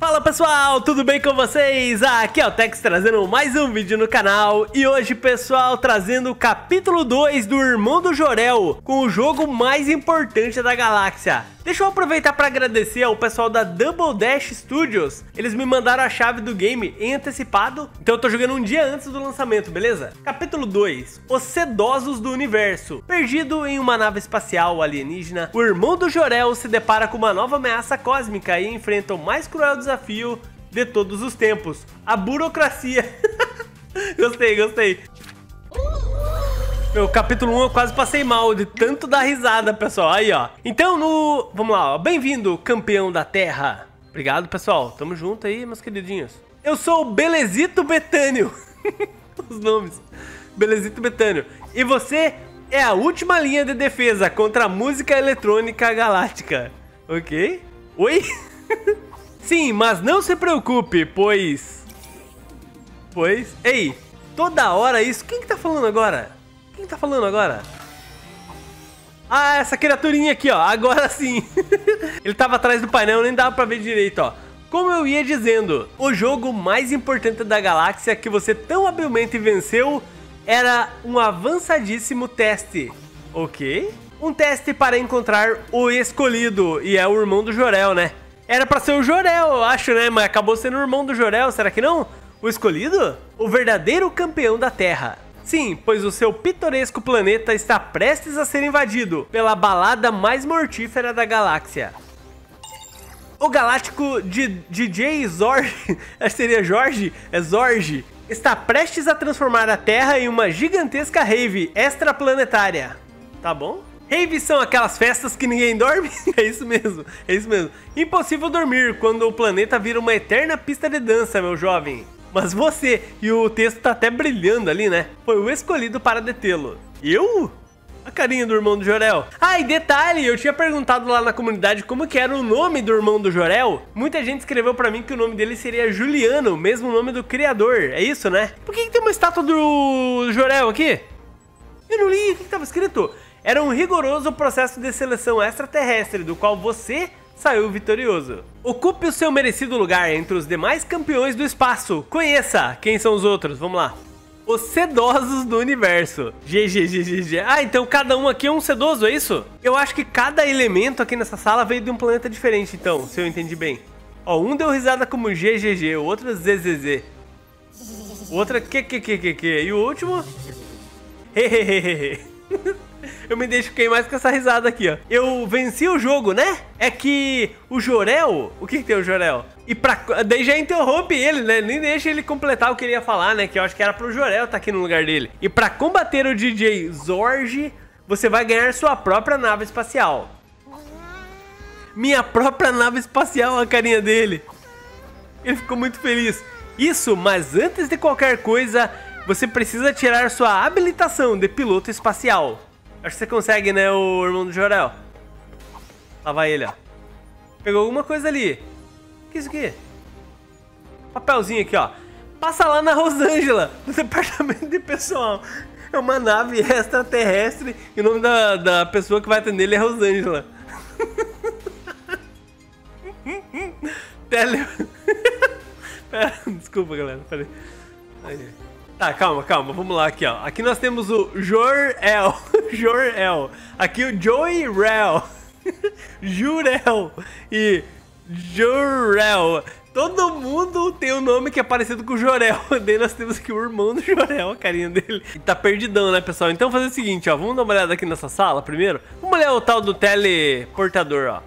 Fala pessoal, tudo bem com vocês? Aqui é o Tex trazendo mais um vídeo no canal. E hoje pessoal, trazendo o capítulo 2 do Irmão do Jorel, com o jogo mais importante da galáxia. Deixa eu aproveitar para agradecer ao pessoal da Double Dash Studios. Eles me mandaram a chave do game em antecipado, então eu tô jogando um dia antes do lançamento, beleza? Capítulo 2, Os Sedosos do Universo. Perdido em uma nave espacial alienígena, o Irmão do Jorel se depara com uma nova ameaça cósmica e enfrenta o mais cruel desafio de todos os tempos: a burocracia. Gostei, gostei. Meu, capítulo 1 eu quase passei mal de tanto dar risada, pessoal. Aí, ó. Então, vamos lá, ó. Bem-vindo, campeão da Terra. Obrigado, pessoal. Tamo junto aí, meus queridinhos. Eu sou o Belezito Betânio. Os nomes. Belezito Betânio. E você é a última linha de defesa contra a música eletrônica galáctica. Ok? Oi? Sim, mas não se preocupe, pois... Ei, toda hora isso... Quem que tá falando agora? Quem tá falando agora? Ah, essa criaturinha aqui, ó. Agora sim. Ele tava atrás do painel, nem dava pra ver direito, ó. Como eu ia dizendo, o jogo mais importante da galáxia que você tão habilmente venceu era um avançadíssimo teste. Ok? Um teste para encontrar o escolhido, e é o Irmão do Jorel, né? Era pra ser o Jorel, eu acho, né? Mas acabou sendo o Irmão do Jorel, será que não? O escolhido? O verdadeiro campeão da Terra. Sim, pois o seu pitoresco planeta está prestes a ser invadido pela balada mais mortífera da galáxia. O galáctico DJ Zorg, seria Jorge? É Zorg. Está prestes a transformar a Terra em uma gigantesca rave extraplanetária. Tá bom? Raves são aquelas festas que ninguém dorme? É isso mesmo, é isso mesmo. Impossível dormir quando o planeta vira uma eterna pista de dança, meu jovem. Mas você, e o texto tá até brilhando ali, né? Foi o escolhido para detê-lo. Eu? A carinha do Irmão do Jorel. Ah, e detalhe, eu tinha perguntado lá na comunidade como que era o nome do Irmão do Jorel. Muita gente escreveu pra mim que o nome dele seria Juliano, mesmo nome do criador. É isso, né? Por que tem uma estátua do Jorel aqui? Eu não li, o que tava escrito? Era um rigoroso processo de seleção extraterrestre, do qual você... saiu vitorioso. Ocupe o seu merecido lugar entre os demais campeões do espaço. Conheça quem são os outros, vamos lá. Os sedosos do universo. GG. Ah, então cada um aqui é um sedoso, é isso? Eu acho que cada elemento aqui nessa sala veio de um planeta diferente, então, se eu entendi bem. Ó, um deu risada como GGG, o outro ZZZ. O outro é QQQQQ. E o último... Hehehehe. Eu me identifiquei mais com essa risada aqui, ó. Eu venci o jogo, né? É que o Jorel... O que tem o Jorel? E pra... Daí já interrompe ele, né? Nem deixa ele completar o que ele ia falar, né? Que eu acho que era pro Jorel tá aqui no lugar dele. E pra combater o DJ Zorg, você vai ganhar sua própria nave espacial. Minha própria nave espacial, a carinha dele. Ele ficou muito feliz. Isso, mas antes de qualquer coisa... você precisa tirar sua habilitação de piloto espacial. Acho que você consegue, né, o Irmão do Jorel? Lá vai ele, ó. Pegou alguma coisa ali. O que é isso aqui? Papelzinho aqui, ó. Passa lá na Rosângela, no departamento de pessoal. É uma nave extraterrestre e o nome da pessoa que vai atender ele é Rosângela. Tele... Pera, desculpa, galera. Pera aí. Aí. Tá, calma, vamos lá aqui, ó. Aqui nós temos o Jorel. Jorel. Aqui o Jorel. Jorel. E Jorel. Todo mundo tem um nome que é parecido com o Jorel. Daí nós temos aqui o Irmão do Jorel, a carinha dele. E tá perdidão, né, pessoal? Então fazer o seguinte, ó. Vamos dar uma olhada aqui nessa sala primeiro. Vamos olhar o tal do teleportador, ó.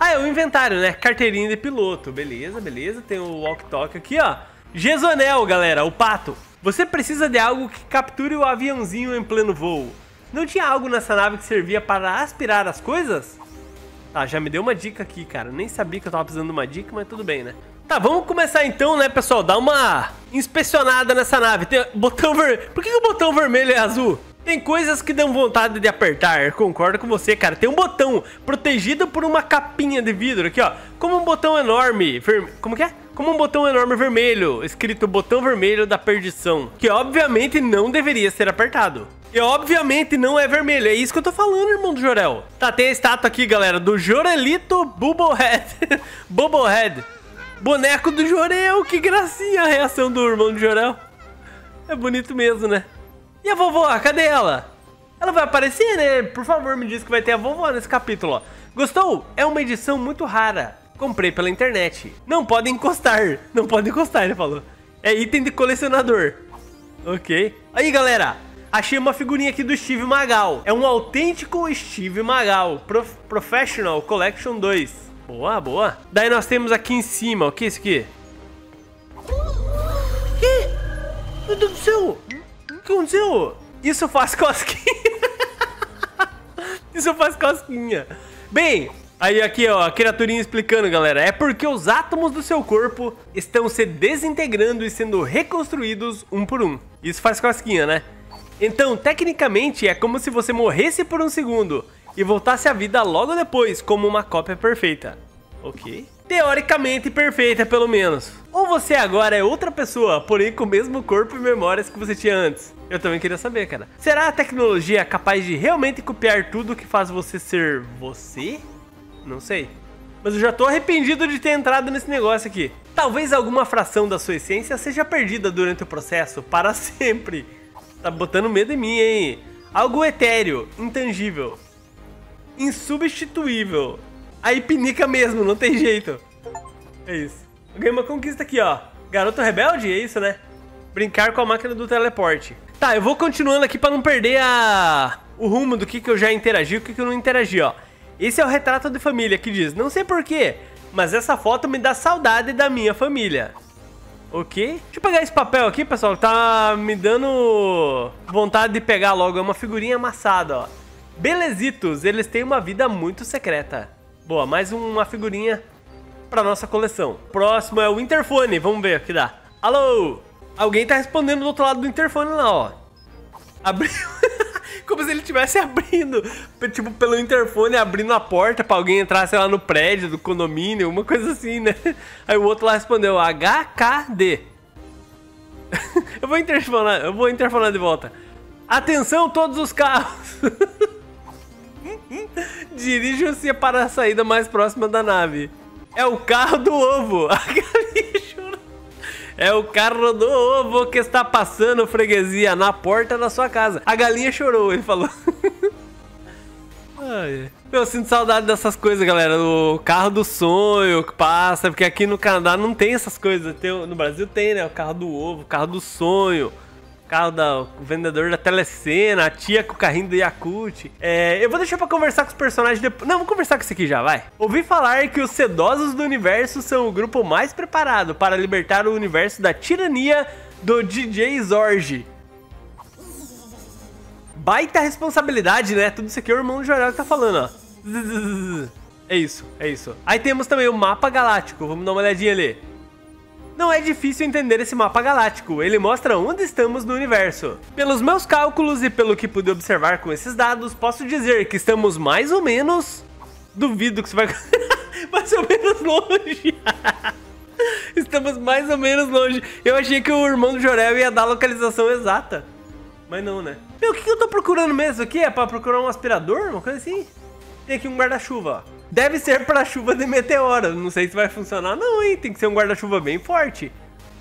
Ah, é o inventário, né? Carteirinha de piloto. Beleza. Tem o walk-talk aqui, ó. Gesonel, galera, o pato. Você precisa de algo que capture o aviãozinho em pleno voo. Não tinha algo nessa nave que servia para aspirar as coisas? Tá, já me deu uma dica aqui, cara. Nem sabia que eu tava precisando de uma dica, mas tudo bem, né? Tá, vamos começar então, né, pessoal? Dar uma inspecionada nessa nave. Tem botão vermelho. Por que o botão vermelho é azul? Tem coisas que dão vontade de apertar. Concordo com você, cara. Tem um botão protegido por uma capinha de vidro aqui, ó. Como um botão enorme. Como que é? Como um botão enorme vermelho, escrito botão vermelho da perdição, que obviamente não deveria ser apertado. E obviamente não é vermelho, é isso que eu tô falando, Irmão do Jorel. Tá, tem a estátua aqui, galera, do Jorelito Bubblehead. Bubblehead. Boneco do Jorel, que gracinha a reação do irmão do Jorel. É bonito mesmo, né? E a vovó, cadê ela? Ela vai aparecer, né? Por favor, me diz que vai ter a vovó nesse capítulo, ó. Gostou? É uma edição muito rara. Comprei pela internet. Não pode encostar. Não pode encostar, ele falou. É item de colecionador. Ok. Aí, galera. Achei uma figurinha aqui do Steve Magal. É um autêntico Steve Magal. Professional Collection 2. Boa, boa. Daí nós temos aqui em cima. O que é isso aqui? Que? Meu Deus do céu. O que aconteceu? Isso faz cosquinha. Isso faz cosquinha. Bem... Aí aqui ó, a criaturinha explicando, galera. É porque os átomos do seu corpo estão se desintegrando e sendo reconstruídos um por um. Isso faz cosquinha, né? Então, tecnicamente, é como se você morresse por um segundo e voltasse à vida logo depois, como uma cópia perfeita. Ok. Teoricamente perfeita, pelo menos. Ou você agora é outra pessoa, porém com o mesmo corpo e memórias que você tinha antes. Eu também queria saber, cara. Será a tecnologia capaz de realmente copiar tudo que faz você ser você? Não sei. Mas eu já tô arrependido de ter entrado nesse negócio aqui. Talvez alguma fração da sua essência seja perdida durante o processo para sempre. Tá botando medo em mim, hein? Algo etéreo, intangível, insubstituível. Aí pinica mesmo, não tem jeito. É isso. Eu ganhei uma conquista aqui, ó. Garoto rebelde, é isso, né? Brincar com a máquina do teleporte. Tá, eu vou continuando aqui pra não perder o rumo do que eu já interagi e o que eu não interagi, ó. Esse é o retrato de família que diz, não sei porquê, mas essa foto me dá saudade da minha família. Ok? Deixa eu pegar esse papel aqui, pessoal, tá me dando vontade de pegar logo, é uma figurinha amassada, ó. Belezitos, eles têm uma vida muito secreta. Boa, mais uma figurinha pra nossa coleção. Próximo é o interfone, vamos ver o que dá. Alô? Alguém tá respondendo do outro lado do interfone lá, ó. Abriu... Como se ele estivesse abrindo, tipo, pelo interfone, abrindo a porta pra alguém entrar, sei lá, no prédio, do condomínio, uma coisa assim, né? Aí o outro lá respondeu, HKD. Eu vou interfonar de volta. Atenção todos os carros. Dirijam-se para a saída mais próxima da nave. É o carro do ovo. É o carro do ovo que está passando, freguesia, na porta da sua casa. A galinha chorou, ele falou. Ai, eu sinto saudade dessas coisas, galera. O carro do sonho que passa, porque aqui no Canadá não tem essas coisas. No Brasil tem, né? O carro do ovo, o carro do sonho, o carro do vendedor da telecena, a tia com o carrinho do Yakult. É, eu vou deixar pra conversar com os personagens depois. Não, vou conversar com esse aqui já, vai. Ouvi falar que os sedosos do universo são o grupo mais preparado para libertar o universo da tirania do DJ Zorg. Baita responsabilidade, né? Tudo isso aqui é o irmão do Jorel que tá falando, ó. É isso, é isso. Aí temos também o mapa galáctico, vamos dar uma olhadinha ali. Não é difícil entender esse mapa galáctico, ele mostra onde estamos no universo. Pelos meus cálculos e pelo que pude observar com esses dados, posso dizer que estamos mais ou menos... Duvido que você vai... mais ou menos longe. Estamos mais ou menos longe. Eu achei que o irmão do Jorel ia dar a localização exata. Mas não, né? Meu, o que eu tô procurando mesmo aqui? É pra procurar um aspirador? Uma coisa assim? Tem aqui um guarda-chuva, ó. Deve ser pra chuva de meteoro. Não sei se vai funcionar não, hein? Tem que ser um guarda-chuva bem forte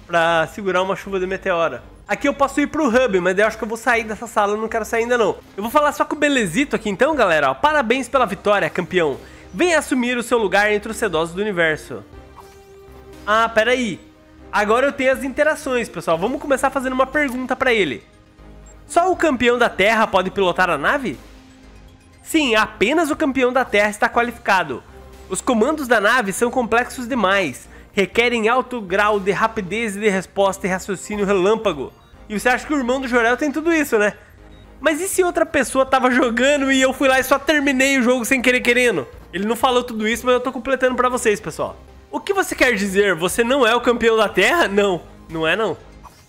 pra segurar uma chuva de meteoro. Aqui eu posso ir pro hub, mas eu acho que eu vou sair dessa sala. Eu não quero sair ainda não. Eu vou falar só com o Belezito aqui então, galera. Parabéns pela vitória, campeão. Venha assumir o seu lugar entre os sedosos do universo. Ah, peraí. Agora eu tenho as interações, pessoal. Vamos começar fazendo uma pergunta pra ele. Só o campeão da Terra pode pilotar a nave? Sim, apenas o campeão da Terra está qualificado. Os comandos da nave são complexos demais, requerem alto grau de rapidez de resposta e raciocínio relâmpago. E você acha que o irmão do Jorel tem tudo isso, né? Mas e se outra pessoa tava jogando e eu fui lá e só terminei o jogo sem querer querendo? Ele não falou tudo isso, mas eu tô completando pra vocês, pessoal. O que você quer dizer? Você não é o campeão da Terra? Não, não é não.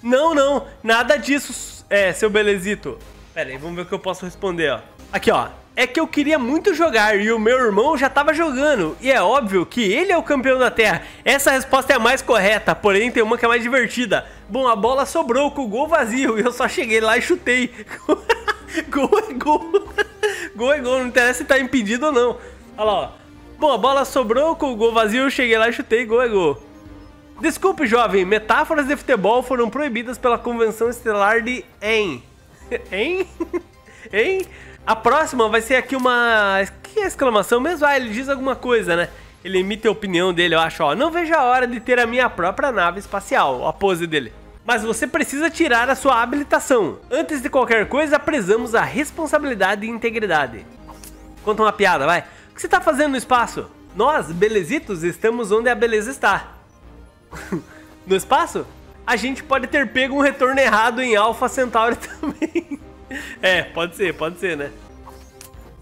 Não, não, nada disso, é, seu Belezito. Pera aí, vamos ver o que eu posso responder, ó. Aqui, ó. É que eu queria muito jogar e o meu irmão já tava jogando. E é óbvio que ele é o campeão da Terra. Essa resposta é a mais correta, porém tem uma que é mais divertida. Bom, a bola sobrou com o gol vazio e eu só cheguei lá e chutei. Gol é gol. Gol é gol, não interessa se tá impedido ou não. Olha lá, ó. Bom, a bola sobrou com o gol vazio, eu cheguei lá e chutei, gol é gol. Desculpe, jovem, metáforas de futebol foram proibidas pela Convenção Estelar de EN. EN? EN? A próxima vai ser aqui uma... Que exclamação mesmo? Ah, ele diz alguma coisa, né? Ele emite a opinião dele, eu acho, ó. Não vejo a hora de ter a minha própria nave espacial, a pose dele. Mas você precisa tirar a sua habilitação. Antes de qualquer coisa, prezamos a responsabilidade e integridade. Conta uma piada, vai. O que você tá fazendo no espaço? Nós, belezitos, estamos onde a beleza está. No espaço? A gente pode ter pego um retorno errado em Alpha Centauri também. É, pode ser, né?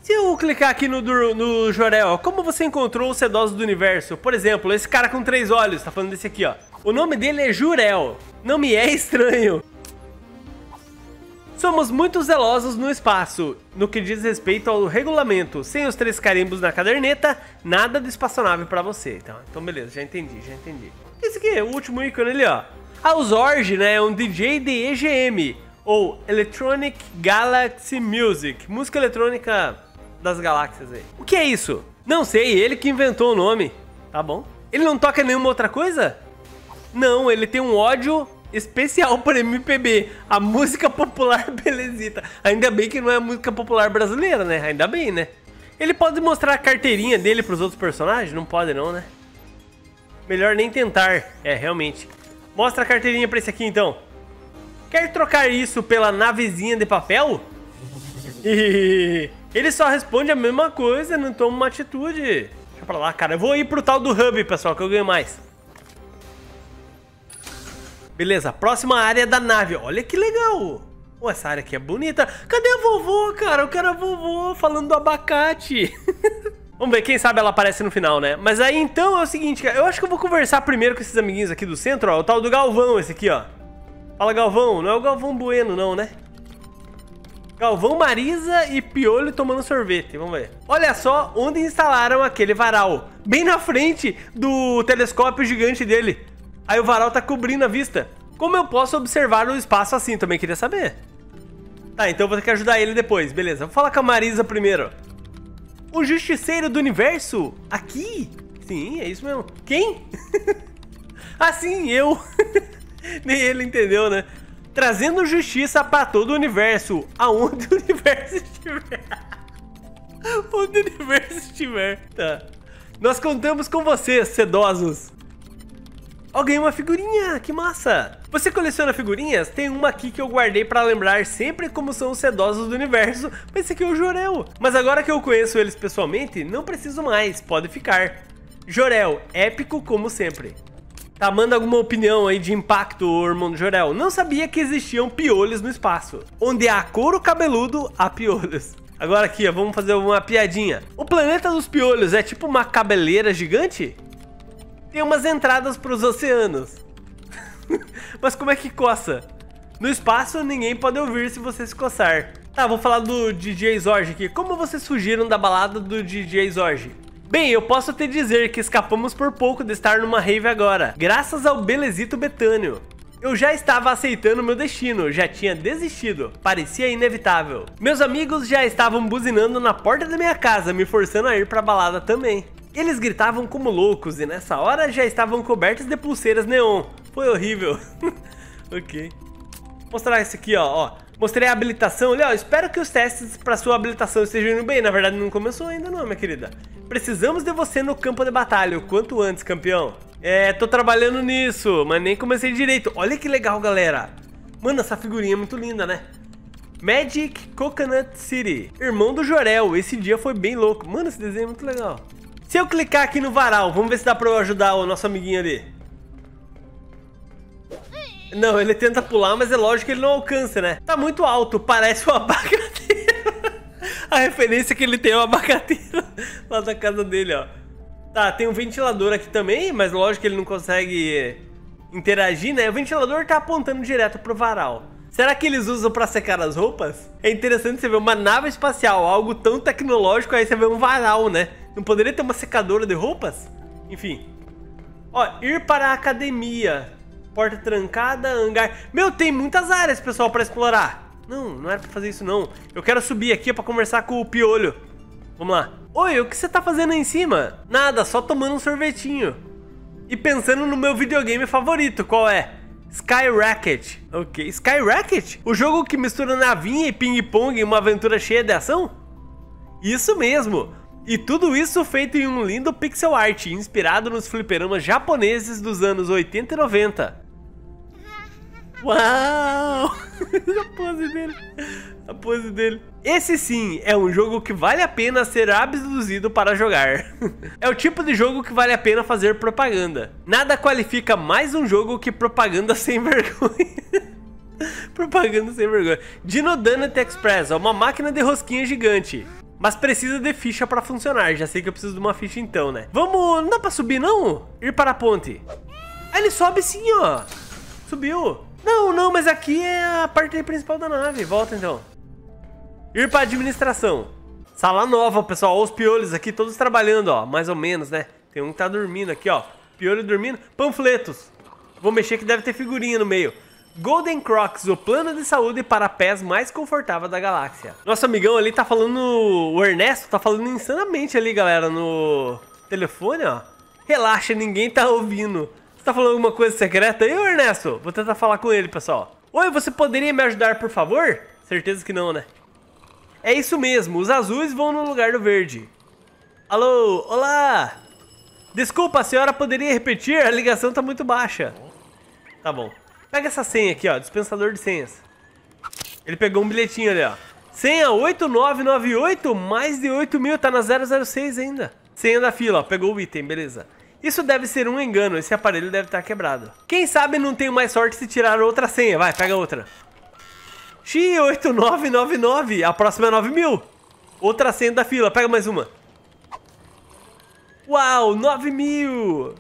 Se eu clicar aqui no Jorel, como você encontrou os sedosos do universo? Por exemplo, esse cara com 3 olhos, tá falando desse aqui, ó. O nome dele é Jorel, não me é estranho. Somos muito zelosos no espaço, no que diz respeito ao regulamento. Sem os 3 carimbos na caderneta, nada de espaçonave pra você. Então beleza, já entendi, já entendi. Esse aqui é o último ícone ali, ó. Ah, o Zorg, né, é um DJ de EGM, ou Electronic Galaxy Music, música eletrônica das galáxias aí. O que é isso? Não sei, ele que inventou o nome. Tá bom. Ele não toca nenhuma outra coisa? Não, ele tem um ódio especial para MPB, a música popular belezita. Ainda bem que não é a música popular brasileira, né? Ainda bem, né? Ele pode mostrar a carteirinha dele para os outros personagens? Não pode não, né? Melhor nem tentar. É, realmente. Mostra a carteirinha para esse aqui, então. Quer trocar isso pela navezinha de papel? Ele só responde a mesma coisa, não toma uma atitude. Deixa pra lá, cara. Eu vou ir pro tal do hub, pessoal, que eu ganho mais. Beleza, próxima área da nave. Olha que legal. Oh, essa área aqui é bonita. Cadê a vovô, cara? Eu quero a vovô falando do abacate. Vamos ver, quem sabe ela aparece no final, né? Mas aí então é o seguinte, eu acho que eu vou conversar primeiro com esses amiguinhos aqui do centro, ó. O tal do Galvão, esse aqui, ó. Fala, Galvão. Não é o Galvão Bueno, não, né? Galvão, Marisa e Piolho tomando sorvete. Vamos ver. Olha só onde instalaram aquele varal. Bem na frente do telescópio gigante dele. Aí o varal tá cobrindo a vista. Como eu posso observar o espaço assim? Também queria saber. Tá, então eu vou ter que ajudar ele depois. Beleza, vou falar com a Marisa primeiro. O Justiceiro do Universo? Aqui? Sim, é isso mesmo. Quem? Ah, sim, eu. Nem ele entendeu, né? Trazendo justiça pra todo o universo. Aonde o universo estiver. Onde o universo estiver. Tá. Nós contamos com vocês, sedosos. Ó, ganhei uma figurinha, que massa! Você coleciona figurinhas? Tem uma aqui que eu guardei pra lembrar sempre como são os sedosos do universo, mas esse aqui é o Jorel. Mas agora que eu conheço eles pessoalmente, não preciso mais, pode ficar. Jorel, épico como sempre. Tá, manda alguma opinião aí de impacto, o irmão do Jorel. Não sabia que existiam piolhos no espaço. Onde há couro cabeludo, há piolhos. Agora aqui, ó, vamos fazer uma piadinha. O planeta dos piolhos é tipo uma cabeleira gigante? Tem umas entradas pros oceanos. Mas como é que coça? No espaço ninguém pode ouvir se você se coçar. Tá, vou falar do DJ Zorg aqui. Como vocês fugiram da balada do DJ Zorg? Bem, eu posso te dizer que escapamos por pouco de estar numa rave agora, graças ao Belezito Betânio. Eu já estava aceitando meu destino, já tinha desistido, parecia inevitável. Meus amigos já estavam buzinando na porta da minha casa, me forçando a ir pra balada também. Eles gritavam como loucos e nessa hora já estavam cobertos de pulseiras neon. Foi horrível. Ok. Mostrar esse aqui, ó, ó. Mostrei a habilitação ali, ó. Espero que os testes para sua habilitação estejam indo bem. Na verdade não começou ainda não, minha querida. Precisamos de você no campo de batalha, o quanto antes, campeão. É, tô trabalhando nisso, mas nem comecei direito. Olha que legal, galera. Mano, essa figurinha é muito linda, né? Magic Coconut City. Irmão do Jorel, esse dia foi bem louco. Mano, esse desenho é muito legal. Se eu clicar aqui no varal, vamos ver se dá pra eu ajudar o nosso amiguinho ali. Não, ele tenta pular, mas é lógico que ele não alcança, né? Tá muito alto, parece um abacateiro. A referência que ele tem é um abacateiro lá da casa dele, ó. Tá, tem um ventilador aqui também, mas lógico que ele não consegue interagir, né? O ventilador tá apontando direto pro varal. Será que eles usam pra secar as roupas? É interessante você ver uma nave espacial, algo tão tecnológico, aí você vê um varal, né? Não poderia ter uma secadora de roupas? Enfim. Ó, ir para a academia. Porta trancada, hangar... Meu, tem muitas áreas, pessoal, pra explorar. Não, não era pra fazer isso, não. Eu quero subir aqui pra conversar com o Piolho. Vamos lá. Oi, o que você tá fazendo aí em cima? Nada, só tomando um sorvetinho. e pensando no meu videogame favorito, qual é? Sky Racket. Ok, Sky Racket? O jogo que mistura navinha e ping-pong em uma aventura cheia de ação? Isso mesmo! E tudo isso feito em um lindo pixel art, inspirado nos fliperamas japoneses dos anos 80 e 90. Uau! A pose dele, a pose dele. Esse sim é um jogo que vale a pena ser abduzido para jogar. É o tipo de jogo que vale a pena fazer propaganda. Nada qualifica mais um jogo que propaganda sem vergonha. Propaganda sem vergonha. Dino Donut Express é uma máquina de rosquinha gigante, mas precisa de ficha para funcionar. Já sei que eu preciso de uma ficha então, né? Vamos, não dá para subir não? Ir para a ponte. Aí ele sobe sim, ó. Subiu. Não, não, mas aqui é a parte principal da nave. Volta então. Ir para administração. Sala nova, pessoal. Olha os piolhos aqui, todos trabalhando, ó. Mais ou menos, né? Tem um que tá dormindo aqui, ó. Piolho dormindo. Panfletos. Vou mexer que deve ter figurinha no meio. Golden Crocs, o plano de saúde para pés mais confortável da galáxia. Nosso amigão ali tá falando... O Ernesto tá falando insanamente ali, galera, no telefone, ó. Relaxa, ninguém tá ouvindo. Tá falando alguma coisa secreta aí, Ernesto? Vou tentar falar com ele, pessoal. Oi, você poderia me ajudar, por favor? Certeza que não, né? É isso mesmo, os azuis vão no lugar do verde. Alô, olá! Desculpa, a senhora poderia repetir? A ligação tá muito baixa. Tá bom. Pega essa senha aqui, ó, dispensador de senhas. Ele pegou um bilhetinho ali, ó. Senha 8998, mais de 8.000, tá na 006 ainda. Senha da fila, ó, pegou o item, beleza. Isso deve ser um engano, esse aparelho deve estar quebrado. Quem sabe não tenho mais sorte se tirar outra senha. Vai, pega outra. Xi, 8999, a próxima é 9.000. Outra senha da fila, pega mais uma. Uau, 9.000.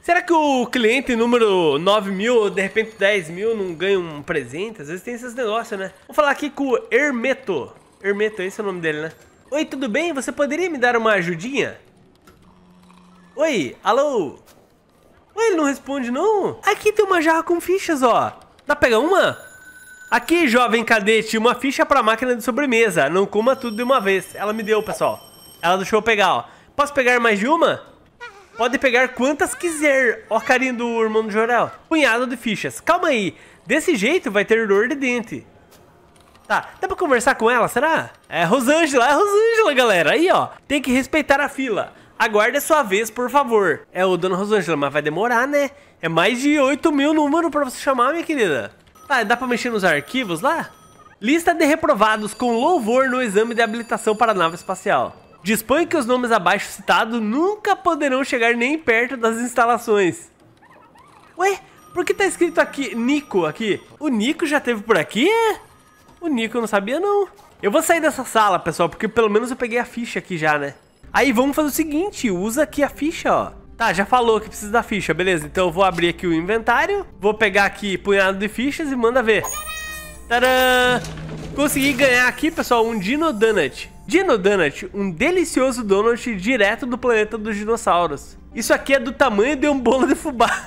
Será que o cliente número 9.000 ou de repente 10.000 não ganha um presente? Às vezes tem esses negócios, né? Vou falar aqui com o Hermeto. Hermeto, esse é o nome dele, né? Oi, tudo bem? Você poderia me dar uma ajudinha? Oi, alô? Oi, ele não responde não? Aqui tem uma jarra com fichas, ó. Dá pra pegar uma? Aqui, jovem cadete, uma ficha pra máquina de sobremesa. Não coma tudo de uma vez. Ela me deu, pessoal. Ela deixou eu pegar, ó. Posso pegar mais de uma? Pode pegar quantas quiser. Ó, carinho do irmão do Jorel. Punhado de fichas. Calma aí. Desse jeito vai ter dor de dente. Tá, dá pra conversar com ela, será? É Rosângela, galera. Aí, ó. Tem que respeitar a fila. Aguarde a sua vez, por favor. É o Dona Rosângela, mas vai demorar, né? É mais de 8.000 números pra você chamar, minha querida. Ah, dá pra mexer nos arquivos lá? Lista de reprovados com louvor no exame de habilitação para a nave espacial. Dispõe que os nomes abaixo citados nunca poderão chegar nem perto das instalações. Ué, por que tá escrito aqui Nico aqui? O Nico já teve por aqui? O Nico eu não sabia, não. Eu vou sair dessa sala, pessoal, porque pelo menos eu peguei a ficha aqui já, né? Aí vamos fazer o seguinte, usa aqui a ficha, ó. Tá, já falou que precisa da ficha, beleza. Então eu vou abrir aqui o inventário. Vou pegar aqui punhado de fichas e manda ver. Tadã! Consegui ganhar aqui, pessoal, um Dino Donut. Dino Donut, um delicioso donut direto do planeta dos dinossauros. Isso aqui é do tamanho de um bolo de fubá.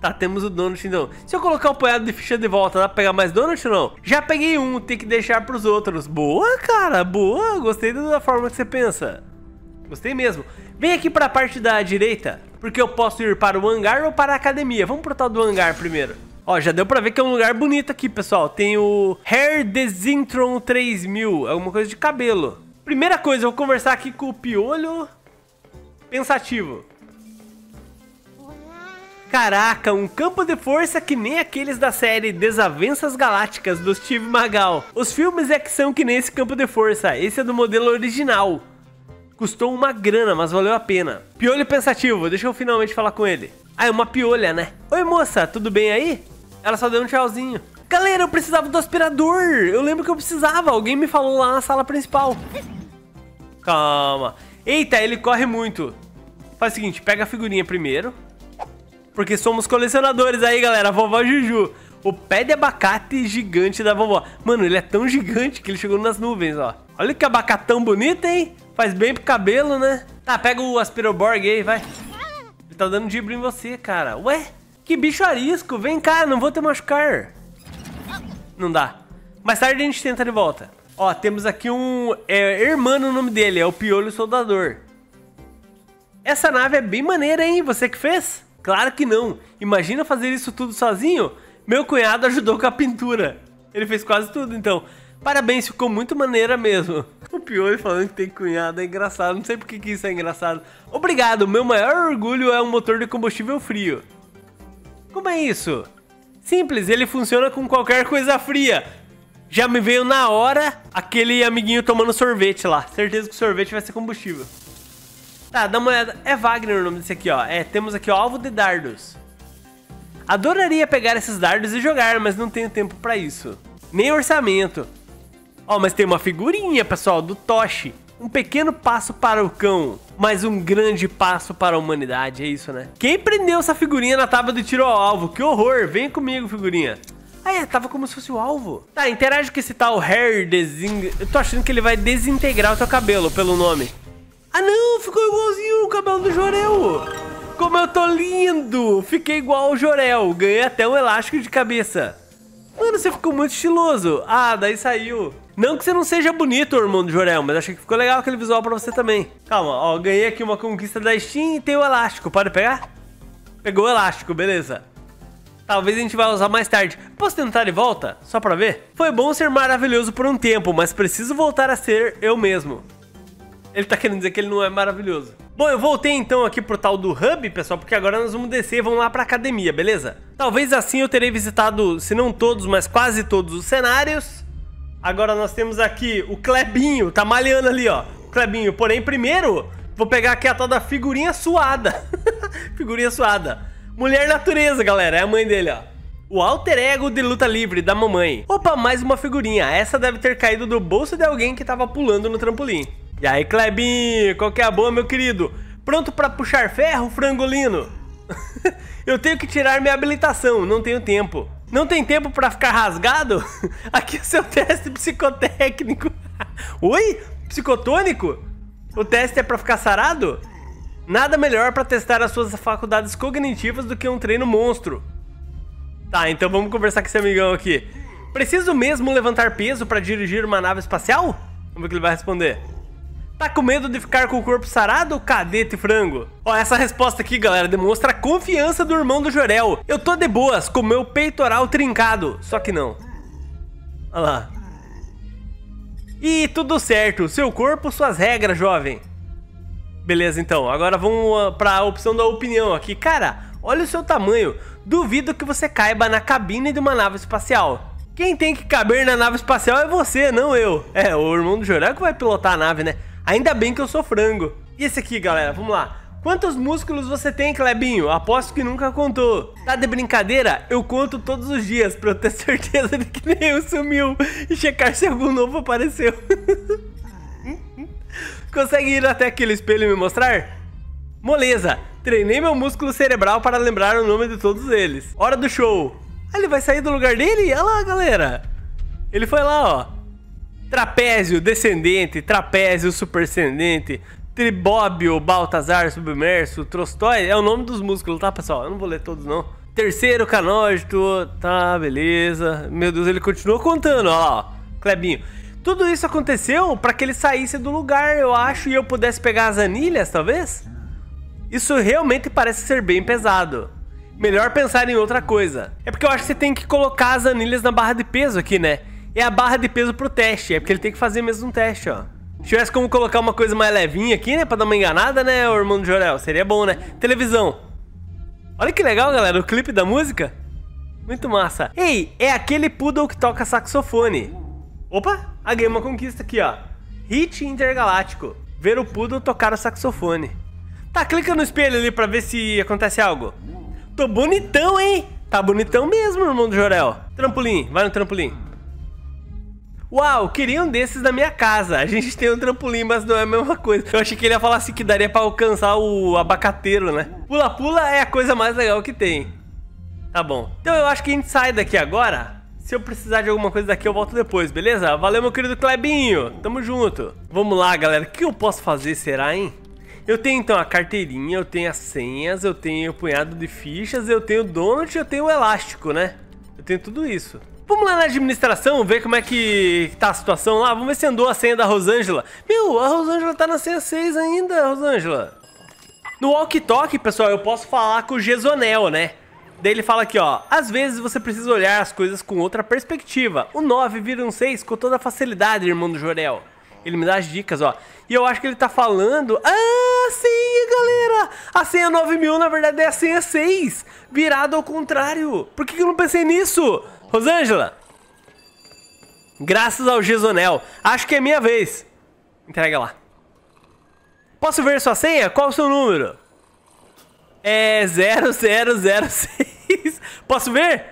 Tá, temos o donut então. Se eu colocar o punhado de ficha de volta, dá pra pegar mais donut ou não? Já peguei um, tem que deixar pros outros. Boa, cara, boa. Gostei da forma que você pensa. Gostei mesmo. Vem aqui pra parte da direita, porque eu posso ir para o hangar ou para a academia. Vamos pro tal do hangar primeiro. Ó, já deu pra ver que é um lugar bonito aqui, pessoal. Tem o Hair Desintron 3000, alguma coisa de cabelo. Primeira coisa, eu vou conversar aqui com o Piolho Pensativo. Caraca, um campo de força que nem aqueles da série Desavenças Galácticas do Steve Magal. Os filmes é que são que nem esse campo de força. Esse é do modelo original. Custou uma grana, mas valeu a pena. Piolho Pensativo, deixa eu finalmente falar com ele. Ah, é uma piolha, né? Oi, moça, tudo bem aí? Ela só deu um tchauzinho. Galera, eu precisava do aspirador. Eu lembro que eu precisava. Alguém me falou lá na sala principal. Calma. Eita, ele corre muito. Faz o seguinte, pega a figurinha primeiro. Porque somos colecionadores aí, galera. Vovó Juju. O pé de abacate gigante da vovó. Mano, ele é tão gigante que ele chegou nas nuvens, ó. Olha que abacatão bonito, hein? Faz bem pro cabelo, né? Tá, pega o Aspiroborg aí, vai. Ele tá dando dibro em você, cara. Ué? Que bicho arisco. Vem cá, não vou te machucar. Não dá. Mais tarde a gente tenta de volta. Ó, temos aqui um... Irmão, o nome dele. É o Piolho Soldador. Essa nave é bem maneira, hein? Você que fez? Claro que não. Imagina fazer isso tudo sozinho? Meu cunhado ajudou com a pintura. Ele fez quase tudo, então. Parabéns, ficou muito maneira mesmo. O Piolho falando que tem cunhado é engraçado. Não sei porque que isso é engraçado. Obrigado, meu maior orgulho é um motor de combustível frio. Como é isso? Simples, ele funciona com qualquer coisa fria. Já me veio na hora aquele amiguinho tomando sorvete lá. Certeza que o sorvete vai ser combustível. Tá, dá uma olhada. É Wagner o nome desse aqui, ó. É, temos aqui o alvo de dardos. Adoraria pegar esses dardos e jogar, mas não tenho tempo pra isso. Nem orçamento. Ó, mas tem uma figurinha, pessoal, do Toshi. Um pequeno passo para o cão, mas um grande passo para a humanidade. É isso, né? Quem prendeu essa figurinha na tábua do tiro ao alvo? Que horror! Vem comigo, figurinha. Ah, é, tava como se fosse o alvo. Tá, interage com esse tal Hair Desintron. Eu tô achando que ele vai desintegrar o teu cabelo pelo nome. Ah, não! Ficou igualzinho o cabelo do Jorel. Como eu tô lindo! Fiquei igual ao Jorel. Ganhei até um elástico de cabeça. Mano, você ficou muito estiloso. Ah, daí saiu. Não que você não seja bonito, irmão do Jorel, mas achei que ficou legal aquele visual pra você também. Calma, ó, ganhei aqui uma conquista da Steam e tem o elástico. Pode pegar? Pegou o elástico, beleza. Talvez a gente vai usar mais tarde. Posso tentar de volta? Só pra ver? Foi bom ser maravilhoso por um tempo, mas preciso voltar a ser eu mesmo. Ele tá querendo dizer que ele não é maravilhoso. Bom, eu voltei então aqui pro tal do Hub, pessoal, porque agora nós vamos descer e vamos lá pra academia, beleza? Talvez assim eu terei visitado, se não todos, mas quase todos os cenários. Agora nós temos aqui o Clebinho, tá malhando ali, ó. Clebinho, porém primeiro, vou pegar aqui a tal da figurinha suada. Figurinha suada. Mulher natureza, galera, é a mãe dele, ó. O alter ego de luta livre da mamãe. Opa, mais uma figurinha. Essa deve ter caído do bolso de alguém que tava pulando no trampolim. E aí, Clebinho, qual que é a boa, meu querido? Pronto pra puxar ferro, frangolino? Eu tenho que tirar minha habilitação, não tenho tempo. Não tem tempo pra ficar rasgado? Aqui é o seu teste psicotécnico. Oi? Psicotônico? O teste é pra ficar sarado? Nada melhor pra testar as suas faculdades cognitivas do que um treino monstro. Tá, então vamos conversar com esse amigão aqui. Preciso mesmo levantar peso pra dirigir uma nave espacial? Vamos ver o que ele vai responder. Tá com medo de ficar com o corpo sarado, cadete frango? Ó, essa resposta aqui, galera, demonstra a confiança do irmão do Jorel. Eu tô de boas com meu peitoral trincado. Só que não. Olha lá. E tudo certo. Seu corpo, suas regras, jovem. Beleza, então. Agora vamos pra opção da opinião aqui. Cara, olha o seu tamanho. Duvido que você caiba na cabine de uma nave espacial. Quem tem que caber na nave espacial é você, não eu. É, o irmão do Jorel que vai pilotar a nave, né? Ainda bem que eu sou frango. E esse aqui, galera, vamos lá. Quantos músculos você tem, Clebinho? Aposto que nunca contou. Tá de brincadeira? Eu conto todos os dias pra eu ter certeza de que nem eu sumiu e checar se algum novo apareceu. Consegue ir até aquele espelho e me mostrar? Moleza, treinei meu músculo cerebral para lembrar o nome de todos eles. Hora do show. Ah, ele vai sair do lugar dele? Olha lá, galera. Ele foi lá, ó. Trapézio, descendente, trapézio, supercendente, tribóbio, baltazar, submerso, trostói. É o nome dos músculos, tá, pessoal? Eu não vou ler todos, não. Terceiro, canódito, tá, beleza. Meu Deus, ele continuou contando, ó lá, ó, Clebinho. Tudo isso aconteceu pra que ele saísse do lugar, eu acho, e eu pudesse pegar as anilhas, talvez? Isso realmente parece ser bem pesado. Melhor pensar em outra coisa. É porque eu acho que você tem que colocar as anilhas na barra de peso aqui, né? É a barra de peso pro teste, é porque ele tem que fazer mesmo um teste, ó. Se tivesse como colocar uma coisa mais levinha aqui, né? Pra dar uma enganada, né, o irmão do Jorel? Seria bom, né? Televisão. Olha que legal, galera, o clipe da música. Muito massa. Ei, é aquele Poodle que toca saxofone. Opa, ah, ganhei uma conquista aqui, ó. Hit intergaláctico. Ver o Poodle tocar o saxofone. Tá, clica no espelho ali pra ver se acontece algo. Tô bonitão, hein? Tá bonitão mesmo, irmão do Jorel. Trampolim, vai no trampolim. Uau, queria um desses na minha casa. A gente tem um trampolim, mas não é a mesma coisa. Eu achei que ele ia falar assim que daria pra alcançar o abacateiro, né? Pula-pula é a coisa mais legal que tem. Tá bom. Então eu acho que a gente sai daqui agora. Se eu precisar de alguma coisa daqui eu volto depois, beleza? Valeu, meu querido Clebinho. Tamo junto. Vamos lá, galera. O que eu posso fazer, será, hein? Eu tenho então a carteirinha, eu tenho as senhas, eu tenho o punhado de fichas, eu tenho o donut, eu tenho o elástico, né? Eu tenho tudo isso. Vamos lá na administração, ver como é que tá a situação lá. Vamos ver se andou a senha da Rosângela. Meu, a Rosângela tá na senha 6 ainda, Rosângela. No Walk Talk, pessoal, eu posso falar com o Gesonel, né? Daí ele fala aqui, ó: às vezes você precisa olhar as coisas com outra perspectiva. O 9 vira um 6 com toda facilidade, irmão do Jorel. Ele me dá as dicas, ó. E eu acho que ele tá falando... Ah, sim, galera! A senha 9000, na verdade, é a senha 6. Virado ao contrário. Por que eu não pensei nisso? Rosângela. Graças ao Gesonel. Acho que é minha vez. Entrega lá. Posso ver sua senha? Qual o seu número? É 0006. Posso ver?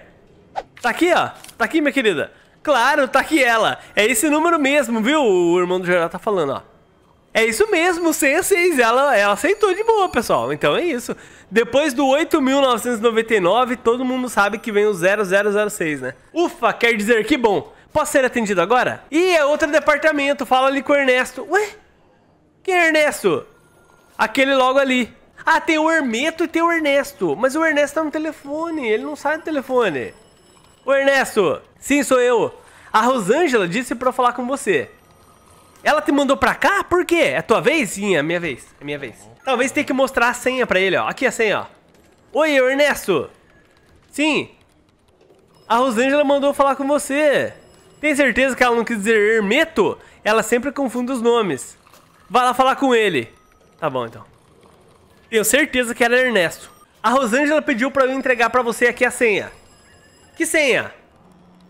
Tá aqui, ó. Tá aqui, minha querida. Claro, tá aqui ela. É esse número mesmo, viu? O irmão do Jorel tá falando, ó. É isso mesmo, 6. Ela aceitou de boa, pessoal. Então é isso. Depois do 8.999, todo mundo sabe que vem o 0006, né? Ufa, quer dizer que bom. Posso ser atendido agora? Ih, é outro departamento. Fala ali com o Ernesto. Ué? Quem é Ernesto? Aquele logo ali. Ah, tem o Hermeto e tem o Ernesto. Mas o Ernesto tá no telefone. Ele não sai do telefone. Ô, Ernesto. Sim, sou eu. A Rosângela disse pra eu falar com você. Ela te mandou pra cá? Por quê? É tua vez? Sim, é minha vez. É minha vez. Talvez tenha que mostrar a senha pra ele, ó. Aqui a senha, ó. Oi, Ernesto. Sim. A Rosângela mandou falar com você. Tem certeza que ela não quis dizer Hermeto? Ela sempre confunde os nomes. Vai lá falar com ele. Tá bom, então. Tenho certeza que era Ernesto. A Rosângela pediu pra eu entregar pra você aqui a senha. Que senha?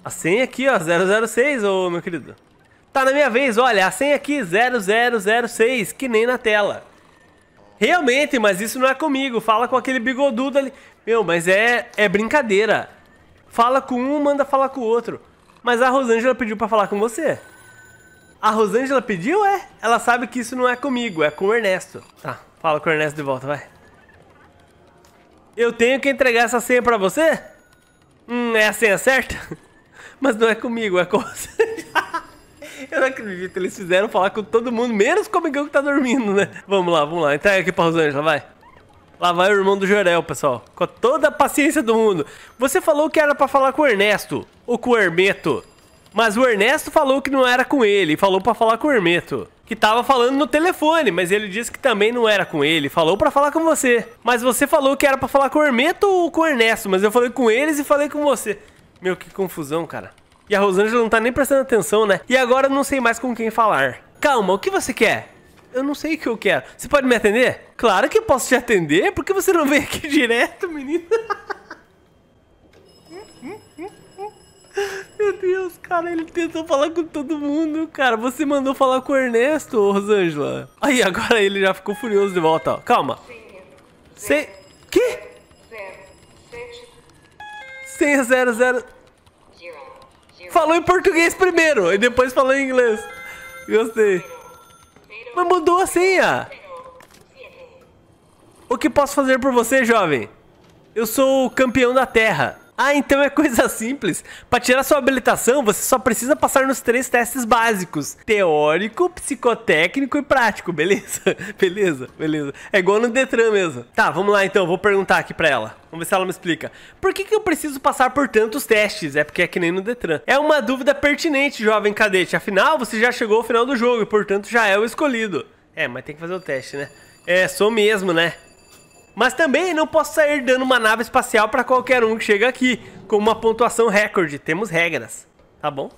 A senha aqui, ó, 006, ô meu querido. Tá na minha vez, olha, a senha aqui, 0006, que nem na tela. Realmente, mas isso não é comigo. Fala com aquele bigodudo ali. Meu, mas é brincadeira. Fala com um, manda falar com o outro. Mas a Rosângela pediu pra falar com você. A Rosângela pediu, é? Ela sabe que isso não é comigo, é com o Ernesto. Tá, fala com o Ernesto de volta, vai. Eu tenho que entregar essa senha pra você? É a senha certa? Mas não é comigo, é com você. Eu não acredito, eles fizeram falar com todo mundo, menos com o amigão que tá dormindo, né? Vamos lá, entrega aqui pra Rosângela, vai. Lá vai o irmão do Jorel, pessoal, com toda a paciência do mundo. Você falou que era pra falar com o Ernesto, ou com o Hermeto. Mas o Ernesto falou que não era com ele, falou pra falar com o Hermeto. Que tava falando no telefone, mas ele disse que também não era com ele, falou pra falar com você. Mas você falou que era pra falar com o Hermeto ou com o Ernesto, mas eu falei com eles e falei com você. Meu, que confusão, cara. E a Rosângela não tá nem prestando atenção, né? E agora eu não sei mais com quem falar. Calma, o que você quer? Eu não sei o que eu quero. Você pode me atender? Claro que eu posso te atender. Por que você não vem aqui direto, menino? Meu Deus, cara, ele tentou falar com todo mundo, cara. Você mandou falar com o Ernesto, Rosângela. Aí, agora ele já ficou furioso de volta, ó. Calma. Senha. Que? 0. 0. Falou em português primeiro e depois falou em inglês. Gostei. Mas mudou a senha. O que posso fazer por você, jovem? Eu sou o campeão da terra. Ah, então é coisa simples. Para tirar sua habilitação, você só precisa passar nos 3 testes básicos. Teórico, psicotécnico e prático, beleza? Beleza, beleza. É igual no Detran mesmo. Tá, vamos lá então, vou perguntar aqui pra ela. Vamos ver se ela me explica. Por que eu preciso passar por tantos testes? É porque é que nem no Detran. É uma dúvida pertinente, jovem cadete. Afinal, você já chegou ao final do jogo e, portanto, já é o escolhido. É, mas tem que fazer o teste, né? É, sou mesmo, né? Mas também não posso sair dando uma nave espacial pra qualquer um que chega aqui. Com uma pontuação recorde. Temos regras. Tá bom?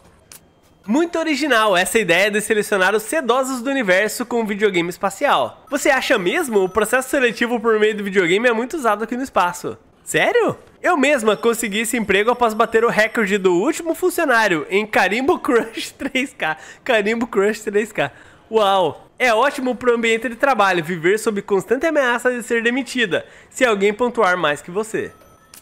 Muito original essa ideia de selecionar os sedosos do universo com um videogame espacial. Você acha mesmo? O processo seletivo por meio do videogame é muito usado aqui no espaço. Sério? Eu mesma consegui esse emprego após bater o recorde do último funcionário em Carimbo Crush 3K. Carimbo Crush 3K. Uau! É ótimo pro ambiente de trabalho viver sob constante ameaça de ser demitida, se alguém pontuar mais que você.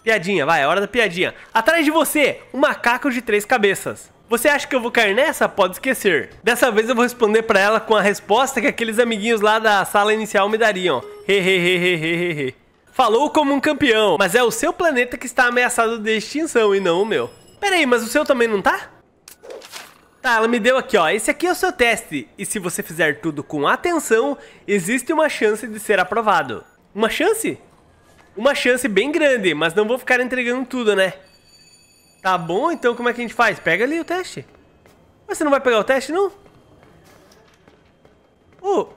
Piadinha, vai, é hora da piadinha. Atrás de você, um macaco de 3 cabeças. Você acha que eu vou cair nessa? Pode esquecer. Dessa vez eu vou responder pra ela com a resposta que aqueles amiguinhos lá da sala inicial me dariam. Hehehehehehe. Falou como um campeão, mas é o seu planeta que está ameaçado de extinção e não o meu. Peraí, mas o seu também não tá? Tá, ela me deu aqui, ó, esse aqui é o seu teste, e se você fizer tudo com atenção, existe uma chance de ser aprovado. Uma chance? Uma chance bem grande, mas não vou ficar entregando tudo, né? Tá bom, então como é que a gente faz? Pega ali o teste. Mas você não vai pegar o teste, não?